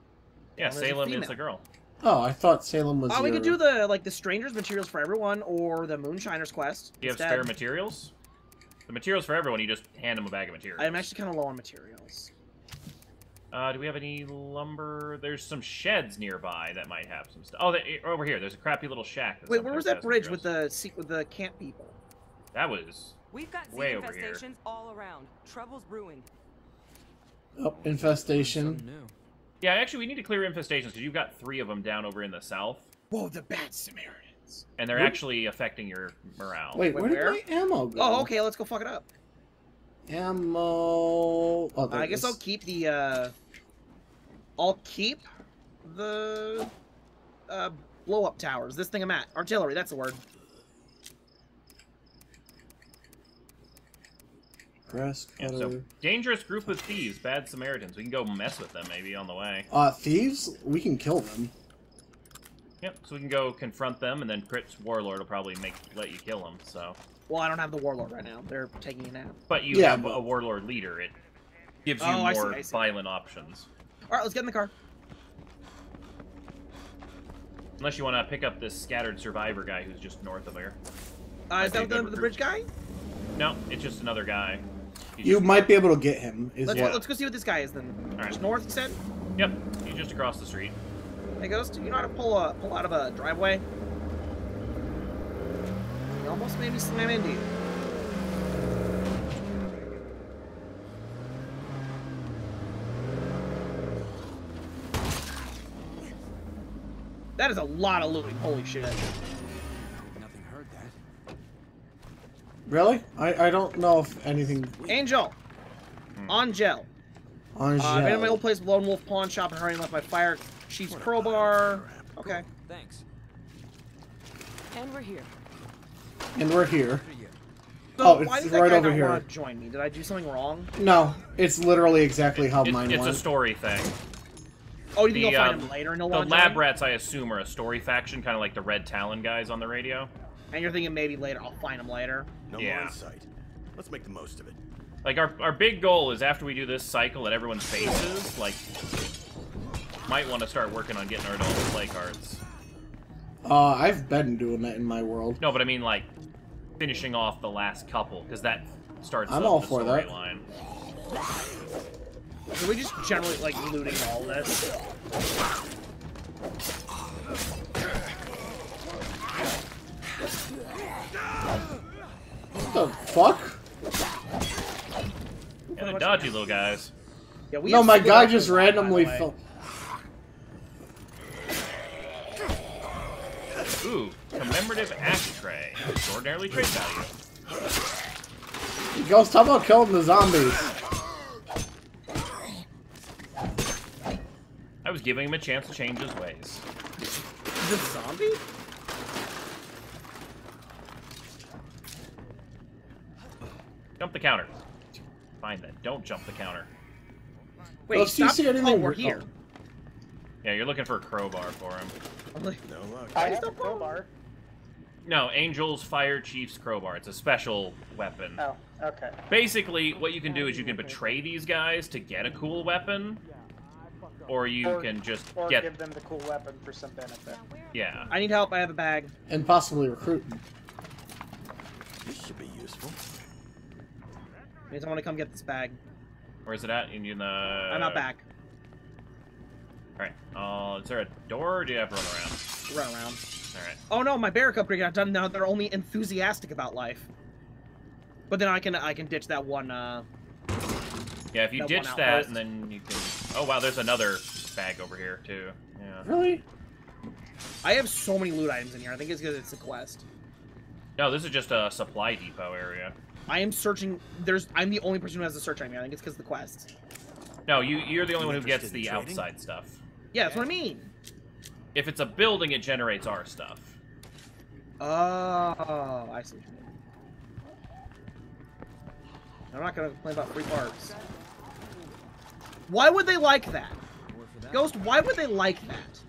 Yeah, well, Salem is a girl. Oh, I thought Salem was. Oh, we could do the the Stranger's Materials for Everyone or the Moonshiner's Quest. Do you have spare materials? The materials for everyone, you just hand them a bag of materials. I'm actually kind of low on materials. Do we have any lumber? There's some sheds nearby that might have some stuff. Oh, over here. There's a crappy little shack. Wait, where was that bridge with the camp people? That was We've got way over here. Infestations all around. Trouble's brewing. Oh, infestation. Yeah, actually, we need to clear infestations because you've got 3 of them down over in the south. Whoa, the Bad Samaritans. And they're actually affecting your morale. Wait, where did my ammo go? Oh, okay, let's go fuck it up. Ammo. Oh, I guess I'll keep the. I'll keep the blow up towers. This thing I'm at. Artillery, that's the word. Grass cutter. Yeah, so dangerous group of thieves, Bad Samaritans. We can go mess with them maybe on the way. Thieves? We can kill them. Yep, so we can go confront them, and then Crit's Warlord will probably let you kill them, so. Well, I don't have the Warlord right now. They're taking a nap. But you have a Warlord leader. It gives you more I see violent options. Alright, let's get in the car. Unless you want to pick up this scattered survivor guy who's just north of here. Is that the bridge guy? No, it's just another guy. You might be able to get him. Let's go see what this guy is then. All right. North, you said? Yep, he's just across the street. Hey, Ghost, you know how to pull out of a driveway? You almost made me slam into you. That is a lot of looting. Holy shit. Nothing heard that. Really? I don't know if anything. Angel. Angel. Angel. I've been in my old place with Lone Wolf Pawn Shop and already left my fire chief's crowbar. Okay. Thanks. And we're here. And we're here. So oh, it's right over here. Why did that guy not want to join me? Did I do something wrong? No, it's literally exactly how mine went. It's a story thing. Oh, you think you'll find him later? No, the lab rats, I assume, are a story faction, kind of like the Red Talon guys on the radio. And you're thinking maybe later, I'll find them later. No more insight. Let's make the most of it. Like our big goal is after we do this cycle at everyone's faces, like might want to start working on getting our adult play cards. I've been doing that in my world. No, but I mean like finishing off the last couple because that starts. I'm all for that. Line. Are we just generally, like, looting all this? What the fuck? Yeah, they're dodgy little guys. Yeah, no, my guy just randomly fell. Ooh, commemorative ash tray. Extraordinarily trade value. Ghost, how about killing the zombies? I was giving him a chance to change his ways. The zombie? Jump the counter. Find that. Don't jump the counter. Wait, stop. Do you see anything? Oh, we're here. Yeah, you're looking for a crowbar for him. I'm like, no luck. I have a crowbar. No, Angel's Fire Chief's crowbar. It's a special weapon. Oh, okay. Basically, what you can do is you can betray these guys to get a cool weapon. Or you can just give them the cool weapon for some benefit. Yeah. I need help. I have a bag. And possibly recruiting. This should be useful. Means I want to come get this bag. Where is it at? I'm out back. All right. Is there a door? Or do you have to run around? Run around. All right. Oh no, my barrack upgrade got done. Now they're only enthusiastic about life. But then I can ditch that one. Yeah, if you ditch that, and then you can. Oh wow, there's another bag over here too. Yeah. Really? I have so many loot items in here. I think it's because it's a quest. No, this is just a supply depot area. I am searching. I'm the only person who has the search item here. I think it's because of the quest. No, you're the only one who gets the outside stuff. Yeah, that's what I mean. If it's a building, it generates our stuff. Oh, I see. I'm not gonna complain about free parts. Why would they like that? Ghost, why would they like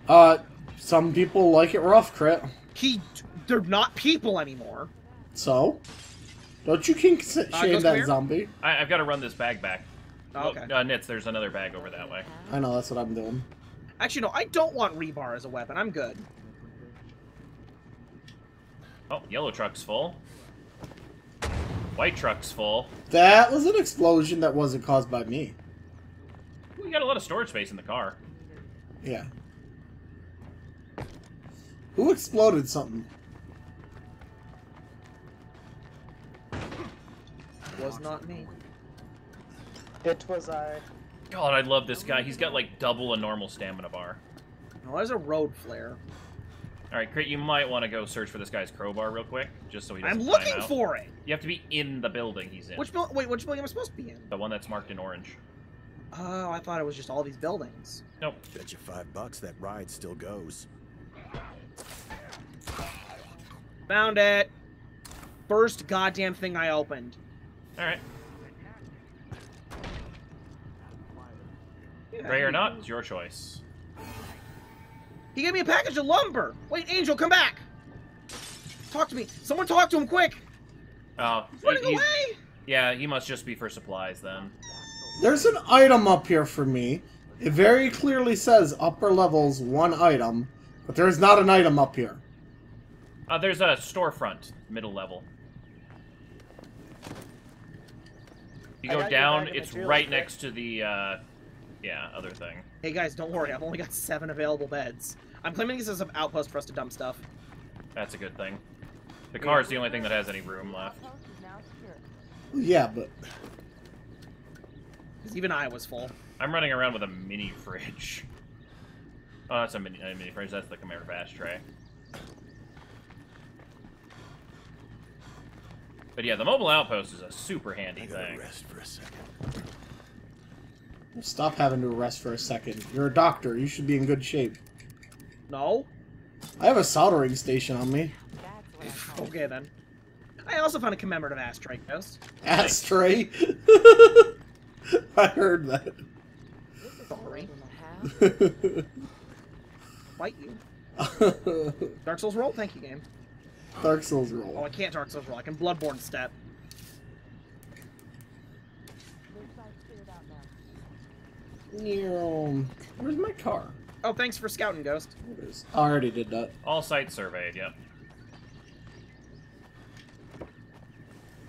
that? Some people like it rough, Crit. They're not people anymore. So? Don't you kink shame that clear? Zombie? I've got to run this bag back. Oh, okay. Well, Nitz, there's another bag over that way. I know, that's what I'm doing. Actually, no, I don't want rebar as a weapon. I'm good. Oh, yellow truck's full. White truck's full. That was an explosion that wasn't caused by me. We got a lot of storage space in the car. Yeah. Who exploded something? It was not me. It was I. God, I love this guy. He's got like double a normal stamina bar. Well, there's a road flare. All right, Crit, you might want to go search for this guy's crowbar real quick, just so he doesn't I'm looking for it! You have to be in the building he's in. Which building? Wait, which building am I supposed to be in? The one that's marked in orange. Oh, I thought it was just all these buildings. Nope. Bet you $5 that ride still goes. Found it! First goddamn thing I opened. All right. Yeah. Gray or not, it's your choice. He gave me a package of lumber! Wait, Angel, come back! Talk to me! Someone talk to him, quick! Oh, he's running away! Yeah, he must just be for supplies, then. There's an item up here for me. It very clearly says upper levels, one item, but there's not an item up here. There's a storefront, middle level. You go down, it's right next to the, yeah, other thing. Hey guys, don't worry. I've only got 7 available beds. I'm claiming this as an outpost for us to dump stuff. That's a good thing. The car is the only thing that has any room left. Yeah, but... even I was full. I'm running around with a mini fridge. Oh, that's a mini fridge. That's the Khmer Vash tray. But yeah, the mobile outpost is a super handy thing. Rest for a second. Stop having to rest for a second. You're a doctor. You should be in good shape. No. I have a soldering station on me. Okay, then. I also found a commemorative ashtray, Ghost. Ashtray? I heard that. Sorry. Fight you. Dark Souls roll? Thank you, game. Dark Souls roll. Oh, I can't Dark Souls roll. I can Bloodborne step. Where's my car? Oh, thanks for scouting, Ghost. I already did that. All sites surveyed, yep.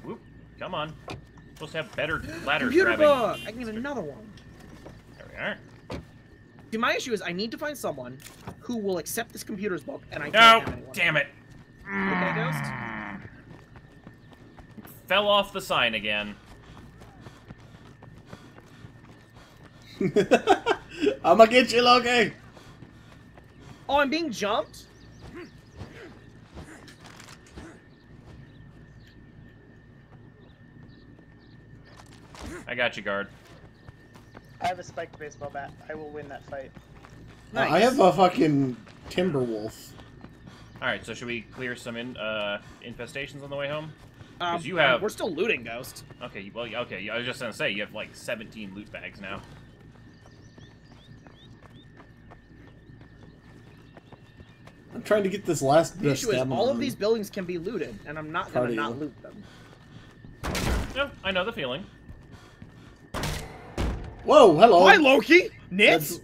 Whoop, come on. Supposed to have better ladder computer book! I can get another one. There we are. See, my issue is I need to find someone who will accept this computer's book, and I can't have anyone. No! Damn it! Okay, Ghost? Fell off the sign again. I'ma get you, Loki! Oh, I'm being jumped? I got you, guard. I have a spiked baseball bat. I will win that fight. Nice. I have a fucking timber wolf. Alright, so should we clear some infestations on the way home? Because you have... We're still looting, Ghost. Okay, well, okay. I was just gonna say, you have like 17 loot bags now. I'm trying to get this last bit of stamina. The issue is all of these buildings can be looted, and I'm not going to not loot them. No, I know the feeling. Whoa, hello. Hi, Loki! Nitz?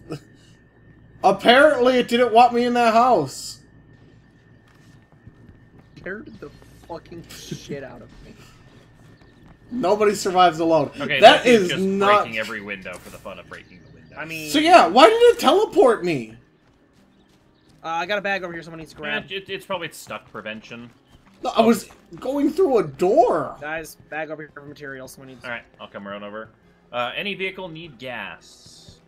Apparently it didn't want me in that house. Scared the fucking shit out of me. Nobody survives alone. Okay, that is just not... breaking every window for the fun of breaking the window. I mean... So yeah, why did it teleport me? I got a bag over here someone needs to grab. Yeah, it's probably stuck prevention. No, I was going through a door. Guys, bag over here for materials someone needs. Alright, I'll come around over. Any vehicle need gas?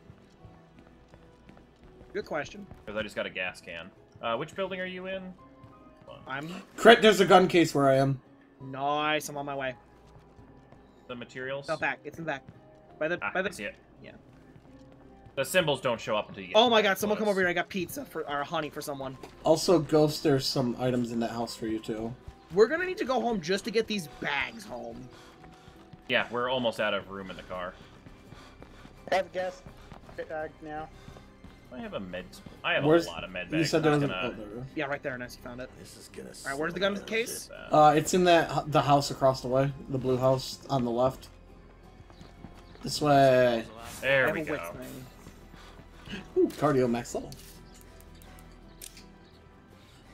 Good question. Because I just got a gas can. Which building are you in? Crit, there's a gun case where I am. Nice, I'm on my way. The materials? It's back. It's in the back. By the... I see it. Yeah. The symbols don't show up until you get... Oh my god, someone come over here. I got pizza for our honey for someone. Also, Ghost, there's some items in that house for you, too. We're gonna need to go home just to get these bags home. Yeah, we're almost out of room in the car. I have gas now. I have a med. I have a lot of med bags. You said there was a... Yeah, right there. Nice, you found it. This is gonna. All right, where's the gun case? It's in that the house across the way, the blue house on the left. This way. There we go. Ooh, cardio max level.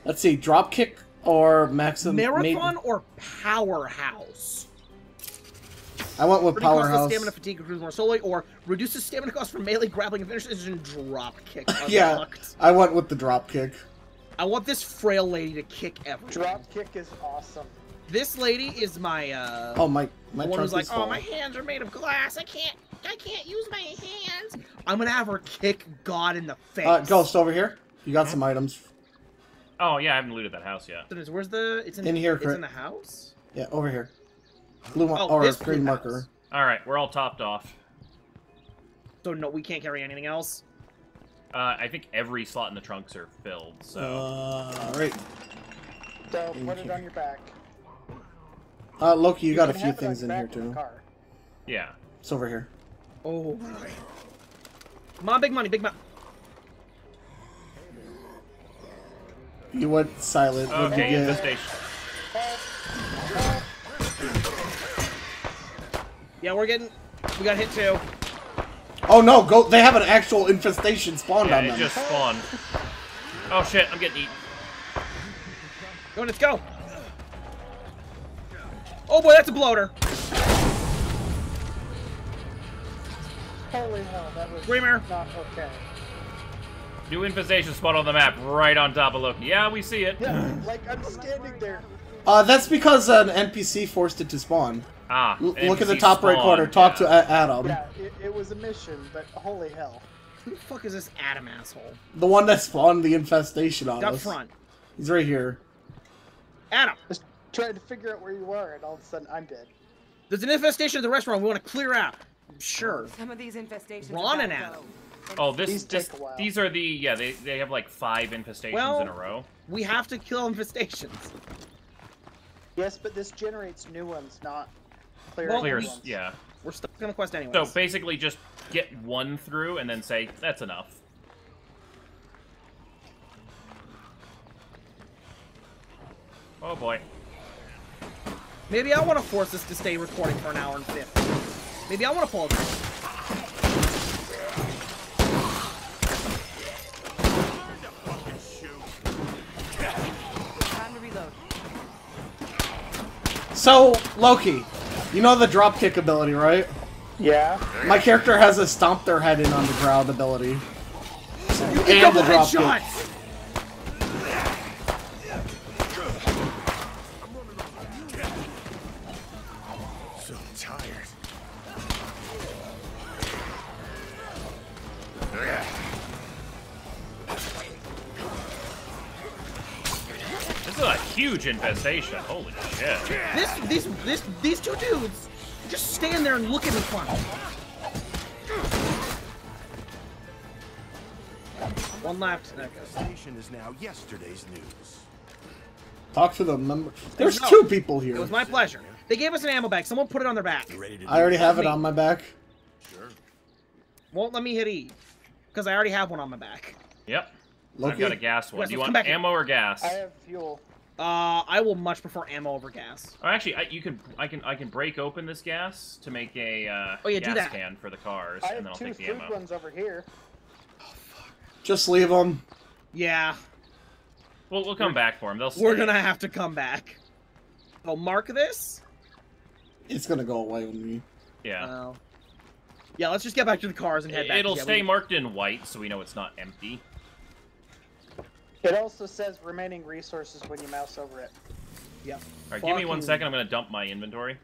Let's see, drop kick or maximum marathon or powerhouse. I went with powerhouse. Stamina fatigue accrues more slowly, or reduces stamina cost for melee, grappling, and finishes, and drop kick. Yeah, I went with the drop kick. I want this frail lady to kick everyone. Drop kick is awesome. This lady is my. Oh my one who's like, oh, my hands are made of glass. I can't use my hands. I'm gonna have her kick God in the face. Ghost over here. You got some items. Oh yeah, I haven't looted that house yet. Where's the? It's in here. It's in the house. Yeah, over here. Blue or green marker. All right, we're all topped off. So no, we can't carry anything else. I think every slot in the trunks are filled. So. All right. So put it on your back. Loki, you got a few things in here too. Yeah. It's over here. Oh my. Come on, big money, big money. You went silent. Okay, in the station. Yeah, we got hit too. Oh no, go! They have an actual infestation spawned on them. Yeah, it just spawned. Oh shit, I'm getting eaten. Go, let's go! Oh boy, that's a bloater! Holy hell, that was not okay. New infestation spawned on the map, right on top of Loki. Yeah, we see it. Yeah, like, I'm standing there. That's because an NPC forced it to spawn. Ah, look at the top right corner. Talk to Adam. Yeah, it was a mission, but holy hell. Who the fuck is this Adam asshole? The one that spawned the infestation on us. Up front. He's right here. Adam! Just tried to figure out where you are, and all of a sudden I'm dead. There's an infestation at the restaurant we want to clear out. Sure. Some of these infestations Ron and Adam. Oh, these are the, yeah, they have like 5 infestations in a row. We have to kill infestations. Yes, but this generates new ones, not clear ones. Yeah. We're stuck on the quest anyway. So basically just get one through and then say, that's enough. Oh boy. Maybe I want to force this to stay recording for an hour and 50. Maybe I want to fall down. So, Loki, you know the dropkick ability, right? Yeah. My character has a stomp their head in on the ground ability. You can double headshot! So tired. This is a huge infestation, holy shit. Yeah. These two dudes just stand there and look at me fun. One left. Station is now yesterday's news. Talk to the member. There's two people here. It was my pleasure. They gave us an ammo bag. Someone put it on their back. I already have it on my back. Sure. Won't let me hit E, because I already have one on my back. Yep. Loki? I've got a gas one. Do you want ammo or gas? I have fuel. I will much prefer ammo over gas. Oh, actually, I can break open this gas to make a gas can for the cars, and then I'll take the ammo. I have two ones over here. Oh, fuck. Just leave them. Yeah. Well, we'll come back for them. We're gonna have to come back. I'll mark this. It's gonna go away with me. Yeah. Yeah. Let's just get back to the cars and head back. It'll stay marked in white, so we know it's not empty. It also says remaining resources when you mouse over it. Yep. Alright, give me 1 second. I'm going to dump my inventory.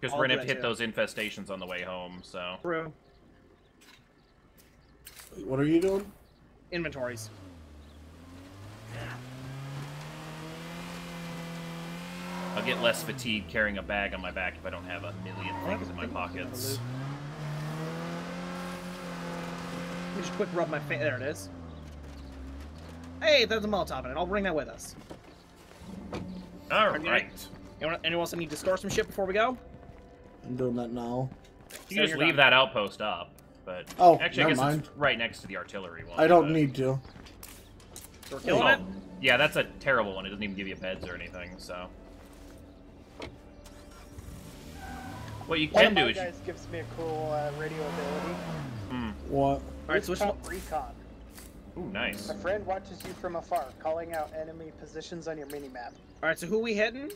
Because we're going to hit those infestations on the way home, so. True. What are you doing? Inventories. I'll get less fatigued carrying a bag on my back if I don't have a million things in my pockets. Let me just quick rub my face. There it is. Hey, there's a Molotov in it. I'll bring that with us. Alright. Anyone else need to store some shit before we go? I'm doing that now. You can just leave that outpost up. but actually I guess it's right next to the artillery one. I don't need to. So we're killing it? Yeah, that's a terrible one. It doesn't even give you beds or anything, so. What you can do is... guys gives me a cool radio ability. Hmm. What? Alright, so recon. Ooh, nice. A friend watches you from afar, calling out enemy positions on your minimap. Alright, so who are we heading?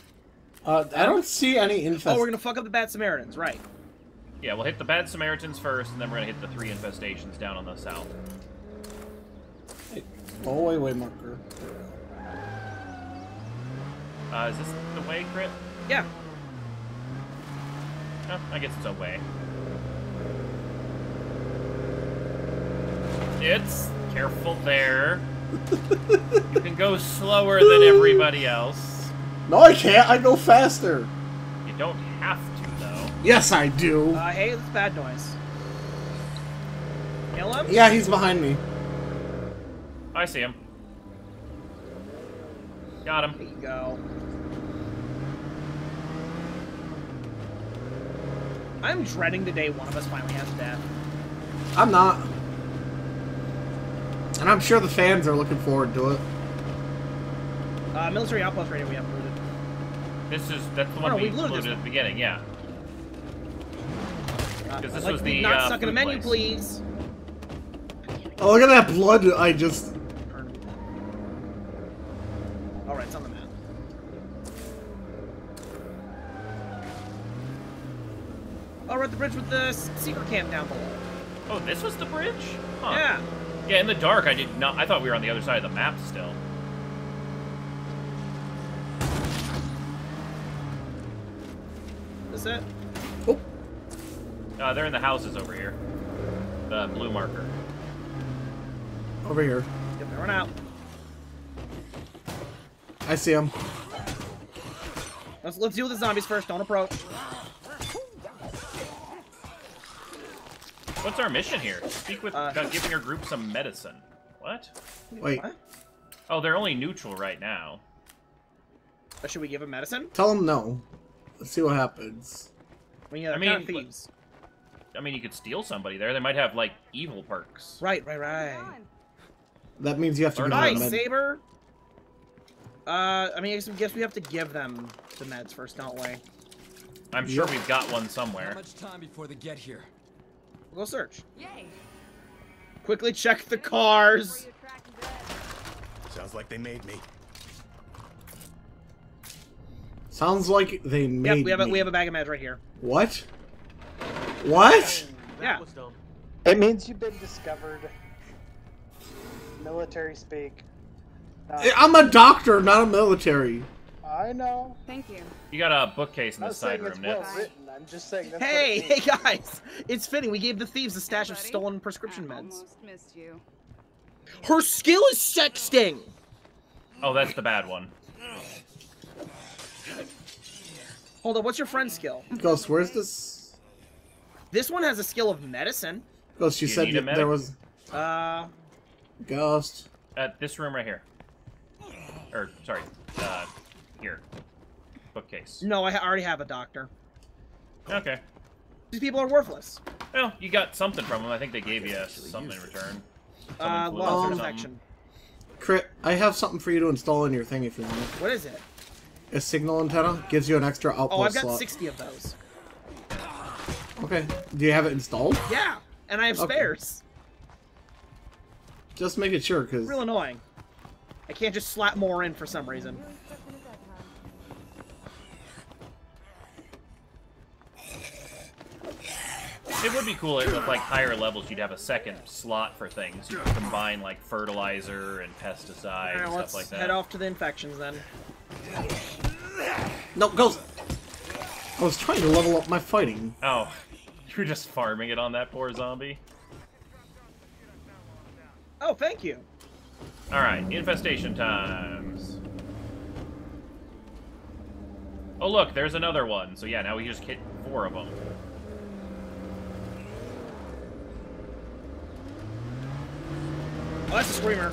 I don't see any infest. Oh, we're gonna fuck up the Bad Samaritans, right. Yeah, we'll hit the Bad Samaritans first, and then we're gonna hit the 3 infestations down on the south. Hey. Oh, wait, wait, marker. Is this the way, Crit? Yeah. Oh, I guess it's a way. It's... Careful there. You can go slower than everybody else. No, I can't. I go faster. You don't have to, though. Yes, I do. Hey, it's bad noise. Kill him? Yeah, he's behind me. I see him. Got him. There you go. I'm dreading the day one of us finally has death. I'm not. And I'm sure the fans are looking forward to it. Military outpost radio we uploaded. This is that's the one we uploaded at the beginning, yeah. Because this was the not stuck in a menu, please. Oh, look at that blood! I just. All right, it's on the map. Oh, we're at the bridge with the secret camp down below. Oh, this was the bridge? Huh. Yeah. Yeah, in the dark, I did not. I thought we were on the other side of the map still. Is that? Oh. They're in the houses over here. The blue marker. Over here. Yep, they run out. I see them. Let's deal with the zombies first. Don't approach. What's our mission here? Speak with about giving your group some medicine. What? Wait. What? Oh, they're only neutral right now. But should we give them medicine? Tell them no. Let's see what happens. Well, yeah, I mean, kind of thieves. I mean, you could steal somebody there. They might have like evil perks. Right, right, right. That means you have to. Nice saber. I mean, I guess we have to give them the meds first, don't we? I'm sure we've got one somewhere. How much time before they get here? We'll go search. Yay. Quickly check the cars. Sounds like they made me. Sounds like they made me. Yep, we have a bag of meds right here. What? What? Yeah. It means you've been discovered. Military speak. I'm a doctor, not a military. I know. Thank you. You got a bookcase in the side room, Nitz. I'm just saying that's hey guys! It's fitting. We gave the thieves a stash of stolen prescription meds. Almost missed you. Her skill is sexting! Oh, that's the bad one. Hold on, what's your friend's skill? Ghost, where's this? This one has a skill of medicine. Ghost, you said there was... Ghost. At this room right here. Or, sorry. Here. Bookcase. No, I already have a doctor. Okay. These people are worthless. Well, you got something from them. I think they gave you something in return. Loss infection. Crit, I have something for you to install in your thing if you want it. What is it? A signal antenna. Gives you an extra outpost slot. Oh, I've got 60 of those. Okay. Do you have it installed? Yeah, and I have spares. Just making sure, because... Real annoying. I can't just slap more in for some reason. It would be cool if with like higher levels you'd have a second slot for things. You could combine like fertilizer and pesticide and stuff like that. Head off to the infections then. No, Ghost! I was trying to level up my fighting. Oh. You're just farming it on that poor zombie. Oh, thank you. Alright, infestation times. Oh look, there's another one. So yeah, now we just hit 4 of them. Oh, that's a screamer.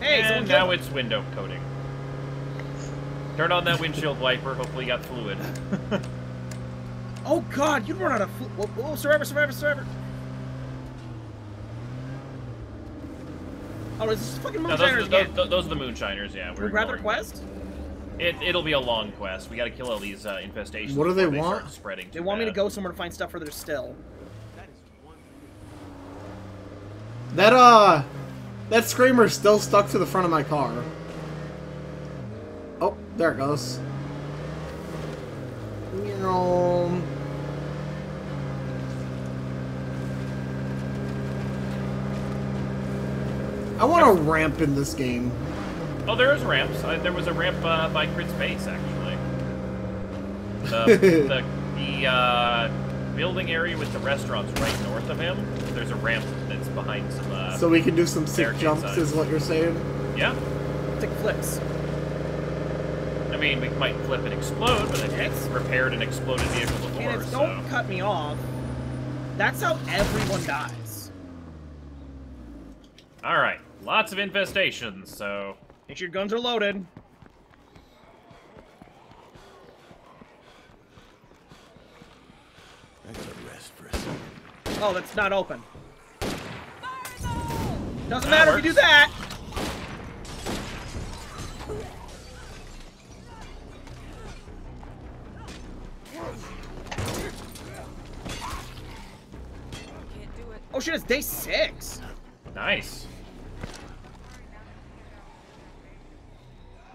Hey, and now it's window coating. Turn on that windshield wiper. Hopefully you got fluid. Oh god, you'd run out of food. Oh, survivor. Oh, is this fucking moonshiners? No, those are the moonshiners, yeah. Can we grab their quest? It'll be a long quest. We gotta kill all these infestations. What do they want? Spreading. They want me to go somewhere to find stuff further still. That screamer's still stuck to the front of my car. Oh, there it goes. I want a ramp in this game. Oh, there is ramps. There was a ramp by Crit's base, actually. The building area with the restaurants right north of him. There's a ramp that's behind some. So we can do some sick jumps, is what you're saying? Yeah. Sick flips. I mean, we might flip and explode, but it's repaired and exploded vehicles before. And don't cut me off. That's how everyone dies. All right. Lots of infestations, so... Make sure your guns are loaded. I gotta rest for a second. Oh, that's not open. Doesn't matter if you do that! Oh shit, it's day 6! Nice.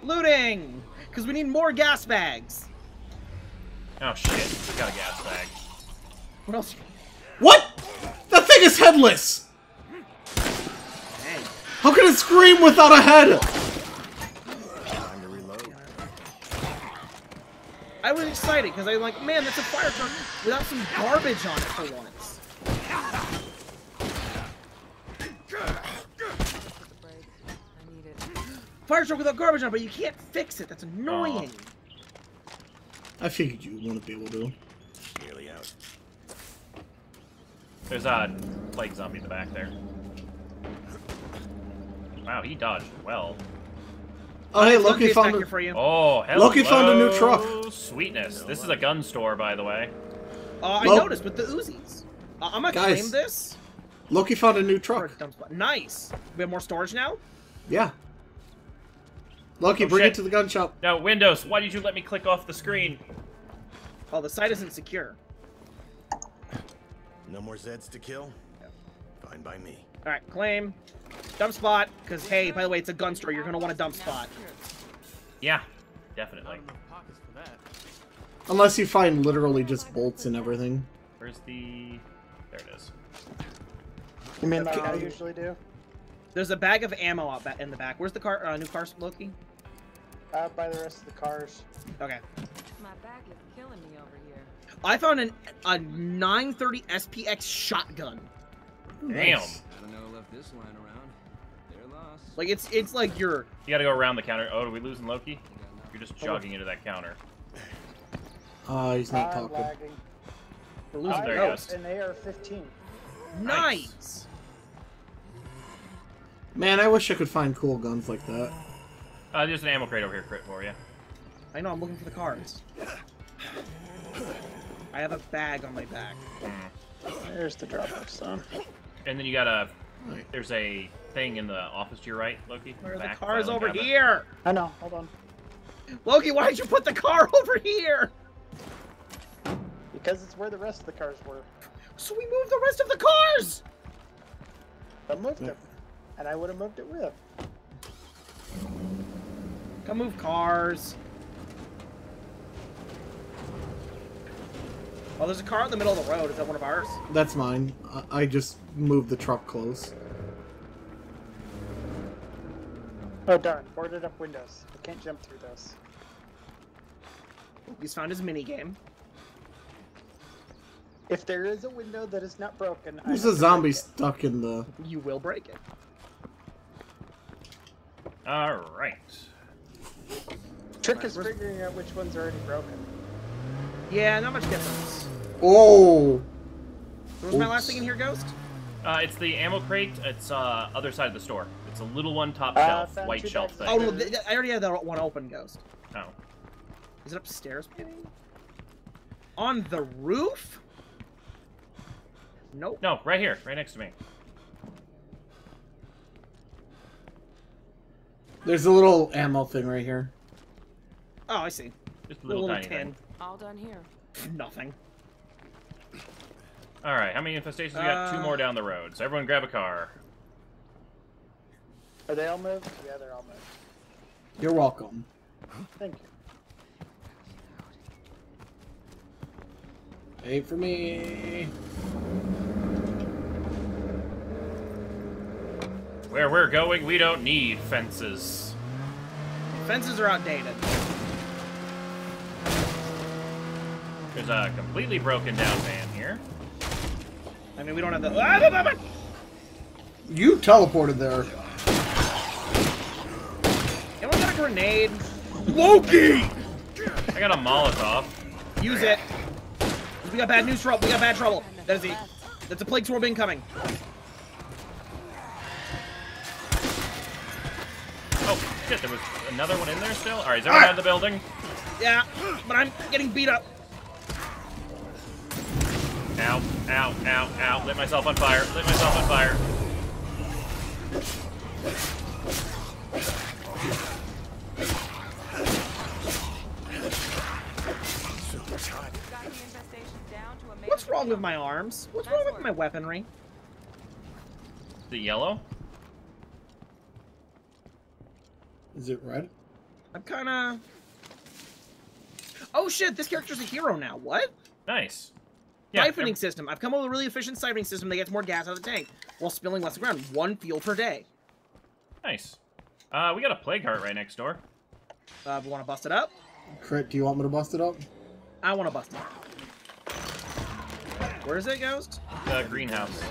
Looting! Because we need more gas bags. Oh shit, we got a gas bag. What else? What?! That thing is headless! Dang. How can it scream without a head?! Time to reload. I was excited because I was like, man, that's a fire truck without some garbage on it for once. Fire truck without garbage on it, but you can't fix it. That's annoying. I figured you wouldn't be able to. Nearly out. There's a plague zombie in the back there. Wow, he dodged well. Oh, hey, Loki found a... Oh, hello. Loki found a new truck. Sweetness. This is a gun store, by the way. I noticed with the Uzis. I'm gonna claim this. Loki found a new truck. Nice. We have more storage now? Yeah. Loki, bring it to the gun shop. No, Windows, why did you let me click off the screen? Oh, the site isn't secure. No more Zeds to kill? Yep. Fine by me. Alright, claim. Dump spot, because hey, by the way, it's a gun store. You're going to want a dump spot. Yeah, definitely. Unless you find literally just bolts and everything. Where's the... There it is. You mean like I usually do? There's a bag of ammo out in the back. Where's the car? New car, Loki? Out by the rest of the cars. Okay. My back is killing me over here. I found a 930 SPX shotgun. Damn. Nice. I don't know who left this lying around. They're lost. Like it's like you're. You gotta go around the counter. Oh, are we losing Loki? You're just jogging into that counter. He's not talking. Lagging. We're losing there, guys. An AR-15. Nice. Man, I wish I could find cool guns like that. There's an ammo crate over here, Crit, for you. I know, I'm looking for the cards. I have a bag on my back. There's the drop-off zone. And then you got a... There's a thing in the office to your right, Loki. Where are the cars over here? I know, hold on. Loki, why did you put the car over here? Because it's where the rest of the cars were. So we moved the rest of the cars! I moved them. And I would have moved it with. Come move cars. Oh, there's a car in the middle of the road. Is that one of ours? That's mine. I just moved the truck close. Oh, darn. Boarded up windows. I can't jump through those. He's found his minigame. If there is a window that is not broken, there's a zombie stuck in the... You will break it. Alright. Trick is figuring out which one's already broken. Yeah, not much difference. Oh! What was my last thing in here, Ghost? It's the ammo crate. It's, other side of the store. It's a little one top shelf, white shelf thing. Oh, no, I already had that one open, Ghost. Oh. Is it upstairs, maybe? On the roof? Nope. No, right here, right next to me. There's a little ammo thing right here. Oh, I see. Just a little tiny tin. All done here. Nothing. All right, how many infestations we got? Two more down the road. So everyone grab a car. Are they all moved? Yeah, they're all moved. You're welcome. Thank you. Wait for me. Where we're going, we don't need fences. Fences are outdated. There's a completely broken down van here. I mean, we don't have the... Ah, you teleported there. Anyone got a grenade? Loki! I got a Molotov. Use it. We got bad news trouble. We got bad trouble. That is it. That's a plague swarm incoming. Oh, shit. There was another one in there still? All right, is everyone out of the building? Yeah, but I'm getting beat up. Ow, ow, ow, ow. Lit myself on fire. Lit myself on fire. What's wrong with my arms? What's wrong with my weaponry? The yellow? Is it red? I'm kinda... Oh shit, this character's a hero now. What? Nice. Yeah, siphoning system. I've come up with a really efficient siphoning system that gets more gas out of the tank while spilling less ground. One fuel per day. Nice. We got a plague heart right next door. We want to bust it up? Crit, do you want me to bust it up? I want to bust it up. Where is it, Ghost? The greenhouse.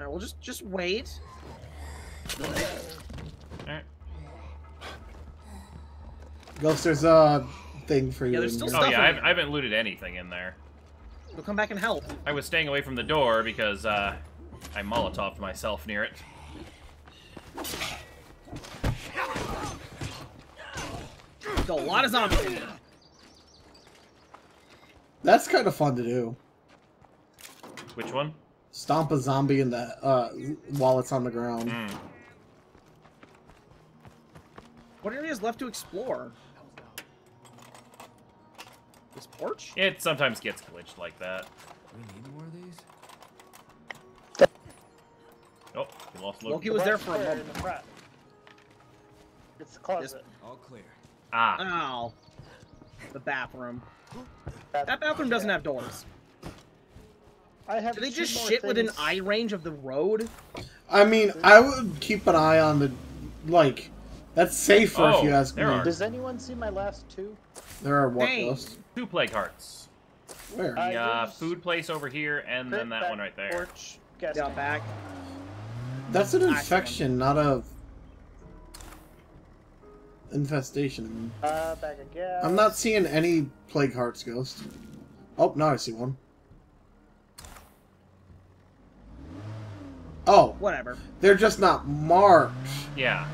Alright, we'll just wait. Alright. Ghost, there's a thing for you. Yeah, there's still stuff. Oh yeah, I haven't looted anything in there. We'll come back and help. I was staying away from the door because I Molotov'd myself near it. There's a lot of zombies. That's kind of fun to do. Which one? Stomp a zombie in the while it's on the ground. Mm. What area is left to explore? This porch? It sometimes gets glitched like that. We need more of these. Oh, we lost Loki. Loki was there for a moment. It's the closet. All clear. Ah. Ow. The bathroom. That bathroom doesn't have doors. I have. Do they just shit within eye range of the road? I mean, I would keep an eye on the, like, that's safer if you ask me. Does anyone see my last two? There are what? Two plague hearts. Where? The food place over here, and then that one right there. Porch, down back. That's an infection, not a infestation. Back again. I'm not seeing any plague hearts, Ghost. Oh, now I see one. Oh, whatever. They're just not marked. Yeah.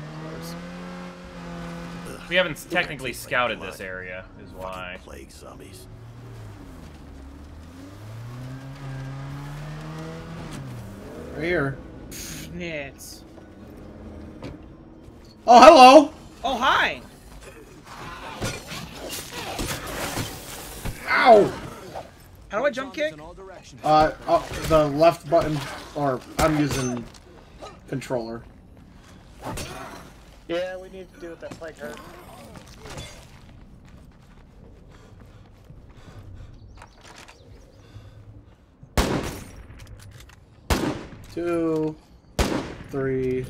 We haven't technically scouted this area, is why. Plague zombies. Right here. Nitz. Oh, hello! Oh, hi! Ow! How do I jump kick? The left button, or I'm using controller. Yeah, we need to do with that plague hurt. Two, three.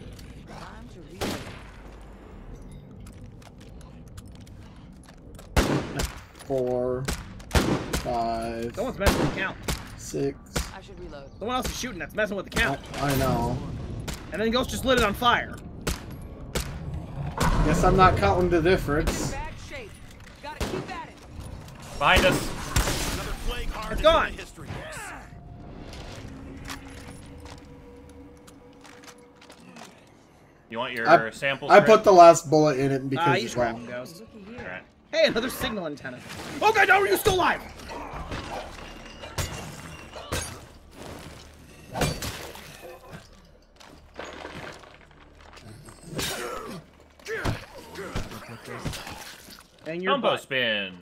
Four. Five. Someone's messing with the count. Six. I should reload. Someone else is shooting. That's messing with the count. I know. And then Ghost just lit it on fire. Guess I'm not counting the difference. Bad shape. Gotta keep at it. Behind us. Another plague hard. It's gone. Yeah. You want your sample? I put the last bullet in it because it's wrong. Hey, another signal antenna. Okay, now are you still alive? And your combo spin.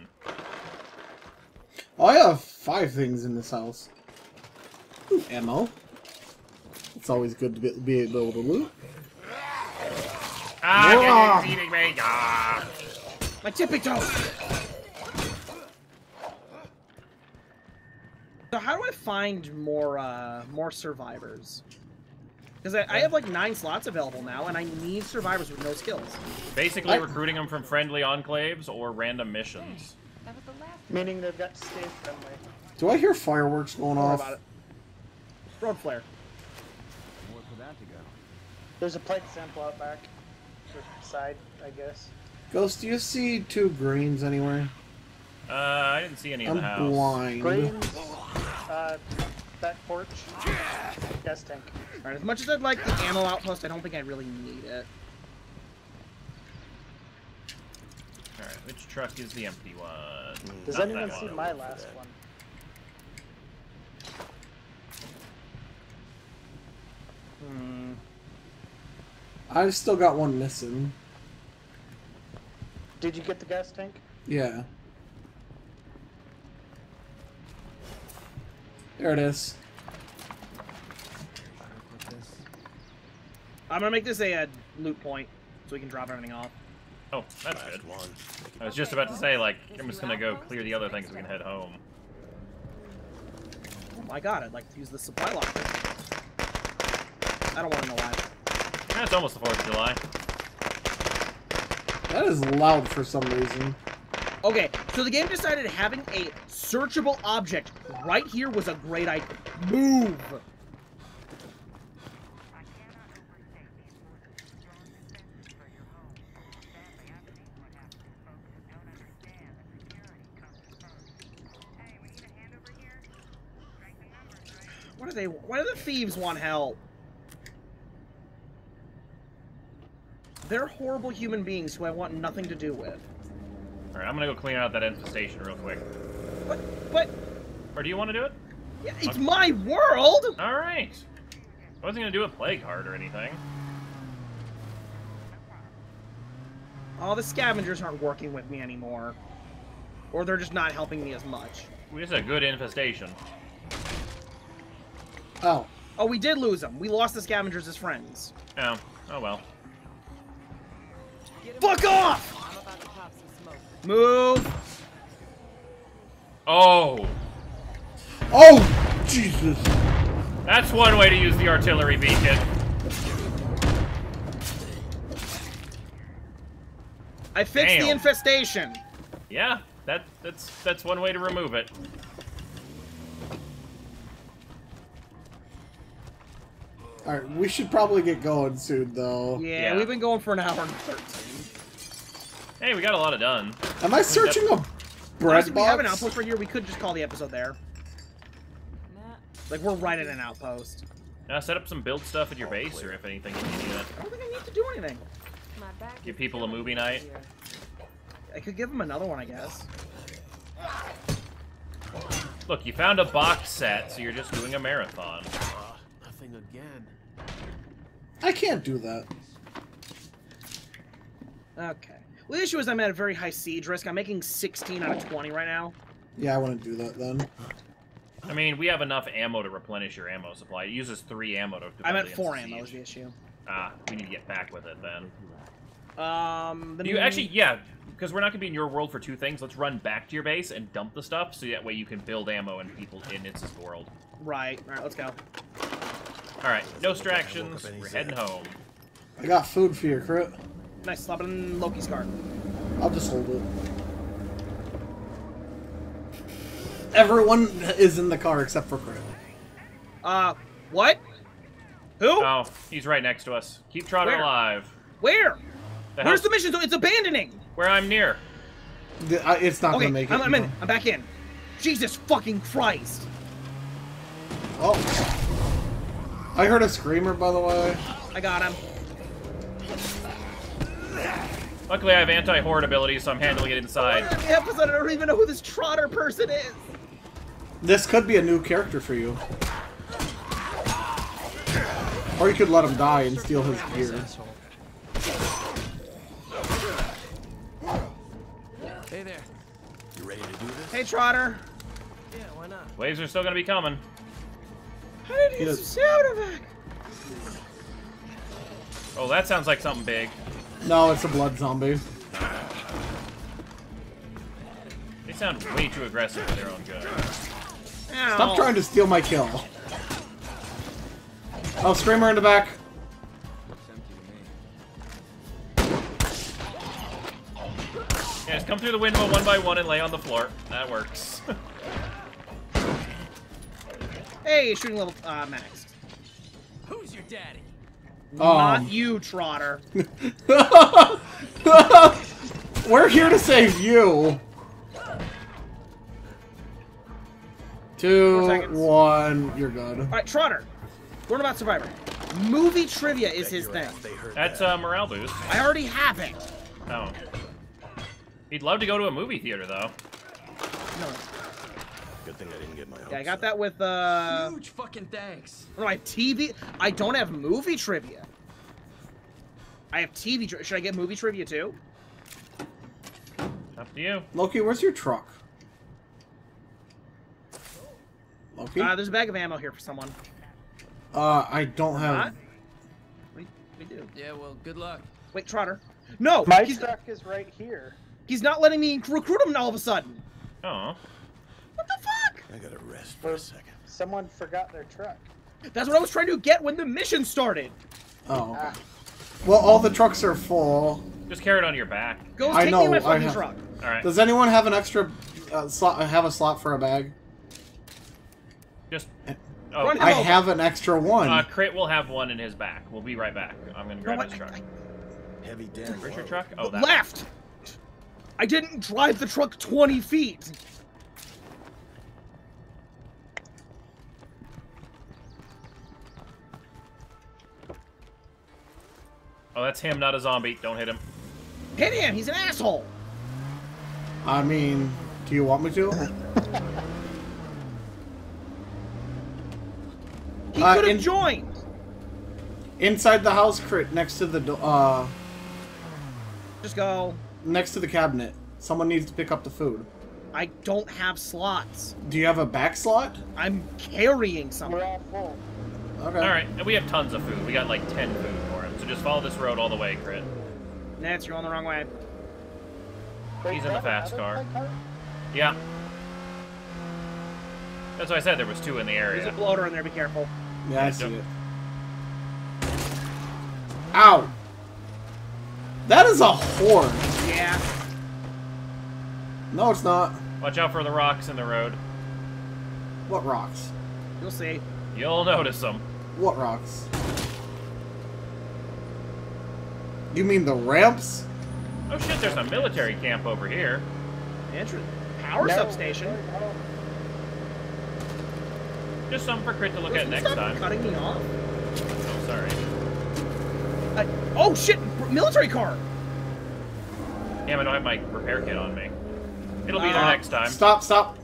Oh, I have 5 things in this house. Ooh, ammo. It's always good to be able to loot. Ah, it's eating me. Ah. My tippy toe. So how do I find more more survivors? Because I have like 9 slots available now, and I need survivors with no skills. Basically, recruiting them from friendly enclaves or random missions. That was the last meaning they've got to stay friendly. Do I hear fireworks going off? Road flare. Where for that to go? There's a plate sample out back. Side, I guess. Ghost, do you see 2 greens anywhere? I didn't see any in the house. I'm blind. Greens? That porch? Gas tank. Alright, as much as I'd like the ammo outpost, I don't think I really need it. Alright, which truck is the empty one? Does anyone see my last one? Hmm. I've still got 1 missing. Did you get the gas tank? Yeah. There it is. I'm gonna make this a loot point so we can drop everything off. Oh, that's good. I was just about to say, like, I'm just gonna go clear the other things so we can head home. Oh my god, I'd like to use the supply locker. I don't wanna know why. That's almost the 4th of July. That is loud for some reason. Okay, so the game decided having a searchable object right here was a great idea. Move! What are they? Why do the thieves want help? They're horrible human beings who I want nothing to do with. Alright, I'm gonna go clean out that infestation real quick. But... Or do you want to do it? Yeah, it's my world! Alright. I wasn't gonna do a plague heart or anything. Oh, the scavengers aren't working with me anymore. Or they're just not helping me as much. This is a good infestation. Oh. Oh, we did lose them. We lost the scavengers as friends. Oh. Oh well. Fuck off! I'm about to pop some smoke. Move! Oh! Oh! Jesus! That's one way to use the artillery beacon. I fixed the infestation. Yeah, that's one way to remove it. All right, we should probably get going soon, though. Yeah, we've been going for an hour and 13. Hey, we got a lot of done. Am I searching a bread box? We have an outpost right here. We could just call the episode there. Like, we're right at an outpost. Now, set up some build stuff at your base, or if anything, you need it. I don't think I need to do anything. Give people a movie night. I could give them another one, I guess. Look, you found a box set, so you're just doing a marathon. Again. I can't do that. Okay. Well, the issue is I'm at a very high siege risk. I'm making 16 out of 20 right now. Yeah, I want to do that then. I mean, we have enough ammo to replenish your ammo supply. It uses 3 ammo to... I'm at 4 ammo is the issue. Ah, we need to get back with it then. You actually, yeah, because we're not going to be in your world for 2 things. Let's run back to your base and dump the stuff so that way you can build ammo and people in Nitz's world. Right. All right, let's go. Alright, no distractions, we're heading home. I got food for your Crit. Nice, slap it in Loki's car. I'll just hold it. Everyone is in the car except for Crit. What? Who? Oh, he's right next to us. Keep Trotter alive. Where? Where's the mission? It's abandoning! Where I'm near. It's not gonna make it. I'm in. I'm back in. Jesus fucking Christ! Oh. I heard a screamer, by the way. I got him. Luckily, I have anti-horde abilities, so I'm handling it inside. Oh, the episode, I don't even know who this Trotter person is. This could be a new character for you. Or you could let him die and steal his gear. Hey there. You ready to do this? Hey, Trotter. Yeah, why not? Waves are still gonna be coming. How did he use the sound effect? Oh, that sounds like something big. No, it's a blood zombie. They sound way too aggressive for their own gun. Ow. Stop trying to steal my kill. Oh, screamer in the back. Yes, come through the window one by one and lay on the floor. That works. Hey, shooting level max. Who's your daddy? Not you, Trotter. We're here to save you. 2, 1, you're good. All right, Trotter. Learn about Survivor. Movie trivia is his thing. That's a morale boost. I already have it. Oh. He'd love to go to a movie theater, though. No. Good thing I didn't get my hopes. Yeah, I got that with huge fucking thanks. What do I have? TV? I don't have movie trivia. I have TV trivia. Should I get movie trivia too? Up to you. Loki, where's your truck? Loki? There's a bag of ammo here for someone. I don't have... We do. Yeah, well, good luck. Wait, Trotter. No! My truck is right here. He's not letting me recruit him all of a sudden. Oh. What the fuck? I gotta rest for a second. Someone forgot their truck. That's what I was trying to get when the mission started. Oh. Ah. Well, all the trucks are full. Just carry it on your back. Ghost, take me my fucking truck. All right. Does anyone have an extra slot? Have a slot for a bag? Just. Oh. I have an extra one. Crit will have one in his back. We'll be right back. I'm gonna grab his truck. Heavy damn. Where's your truck? Oh, that left. I didn't drive the truck 20 feet. Oh, that's him, not a zombie. Don't hit him. Hit him! He's an asshole! I mean, do you want me to? He could have joined! Inside the house, Crit, next to the door. Just go. Next to the cabinet. Someone needs to pick up the food. I don't have slots. Do you have a back slot? I'm carrying something. We're all full. Okay. Alright, and we have tons of food. We got like 10 food for him. So just follow this road all the way, Crit. Nitz, you're on the wrong way. He's in the fast car. Yeah. That's why I said there was two in the area. There's a bloater in there, be careful. Yeah, I see it. Ow! That is a horde. Yeah. No, it's not. Watch out for the rocks in the road. What rocks? You'll see. You'll notice them. What rocks? You mean the ramps? Oh shit, there's a military camp over here. Interesting. Power substation. Just something for Crit to look at next time. Cutting me off? Oh, sorry. Oh shit! Military car! Damn, I don't have my repair kit on me. It'll be there next time. Stop, stop.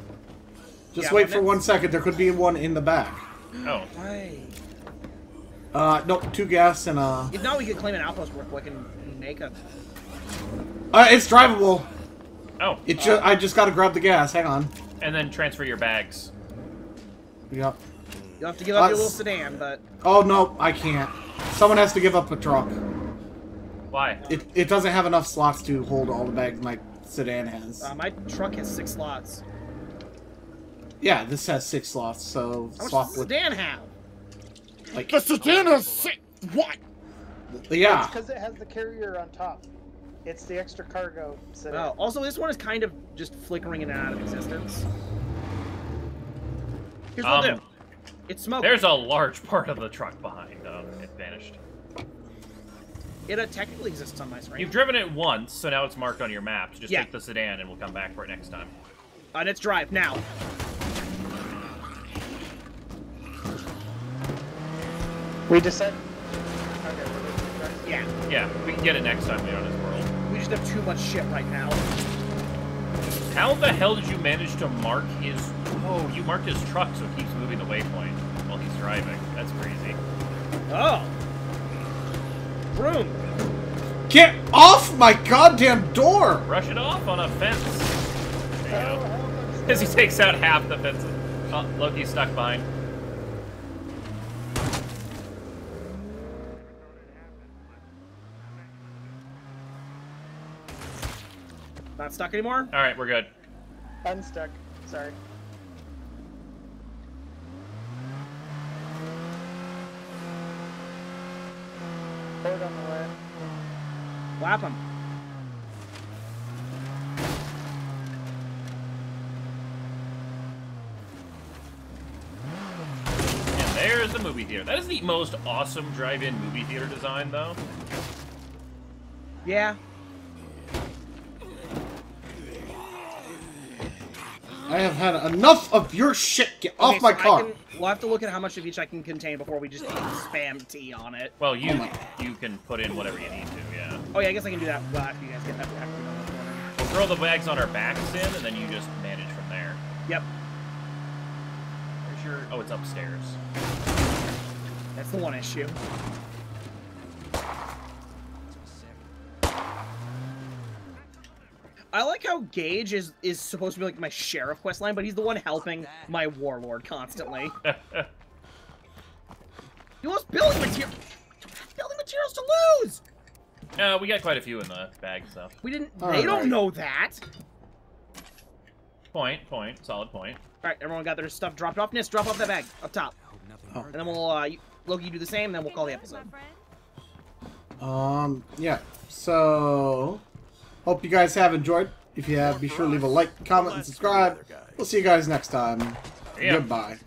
Just wait for 1 second. There could be one in the back. Oh. Why? No, 2 gas and If not, we could claim an outpost real quick and make a... it's drivable. Oh. I just gotta grab the gas. Hang on. And then transfer your bags. Yep. You'll have to give up your little sedan, but... Oh, no, I can't. Someone has to give up a truck. Why? It doesn't have enough slots to hold all the bags my sedan has. My truck has 6 slots. Yeah, this has 6 slots, so... How much does the sedan have? Like, the sedan has 6... What? Yeah. It's because it has the carrier on top. It's the extra cargo sedan. Oh, also, this one is kind of just flickering in and out of existence. Here's what I'll do. It's smoking. There's a large part of the truck behind. It vanished. It technically exists on my screen. You've driven it once, so now it's marked on your map. So just take the sedan and we'll come back for it next time. Let's drive now. We just said... Okay, we're Yeah, we can get it next time later on this world. We just have too much shit right now. How the hell did you manage to mark his... Oh, you marked his truck so it keeps moving the waypoint while he's driving. That's crazy. Oh! Broom! Get off my goddamn door! Brush it off on a fence. There you go. Because he takes out half the fences. Oh, Loki's stuck behind. Not stuck anymore? All right, we're good. Unstuck. Sorry. Hold on the way. Whap him. And there's the movie theater. That is the most awesome drive-in movie theater design, though. Yeah. I have had enough of your shit. Get off my car. We'll have to look at how much of each I can contain before we just spam tea on it. Well, you can put in whatever you need to, yeah. Oh yeah, I guess I can do that. Well, after you guys get that back, we'll throw the bags on our backs in, and then you just manage from there. Yep. Where's your? Oh, it's upstairs. That's the one issue. I like how Gage is supposed to be like my sheriff questline, but he's the one helping my warlord constantly. You lost building materials to lose. We got quite a few in the bag, so we didn't. They don't know that. Point. Solid point. All right, everyone got their stuff dropped off. Nitz, drop off that bag up top, and then we'll Loki do the same. And then we'll call the episode. Yeah. So. Hope you guys have enjoyed. If you have, be sure to leave a like, comment, and subscribe. We'll see you guys next time. Goodbye.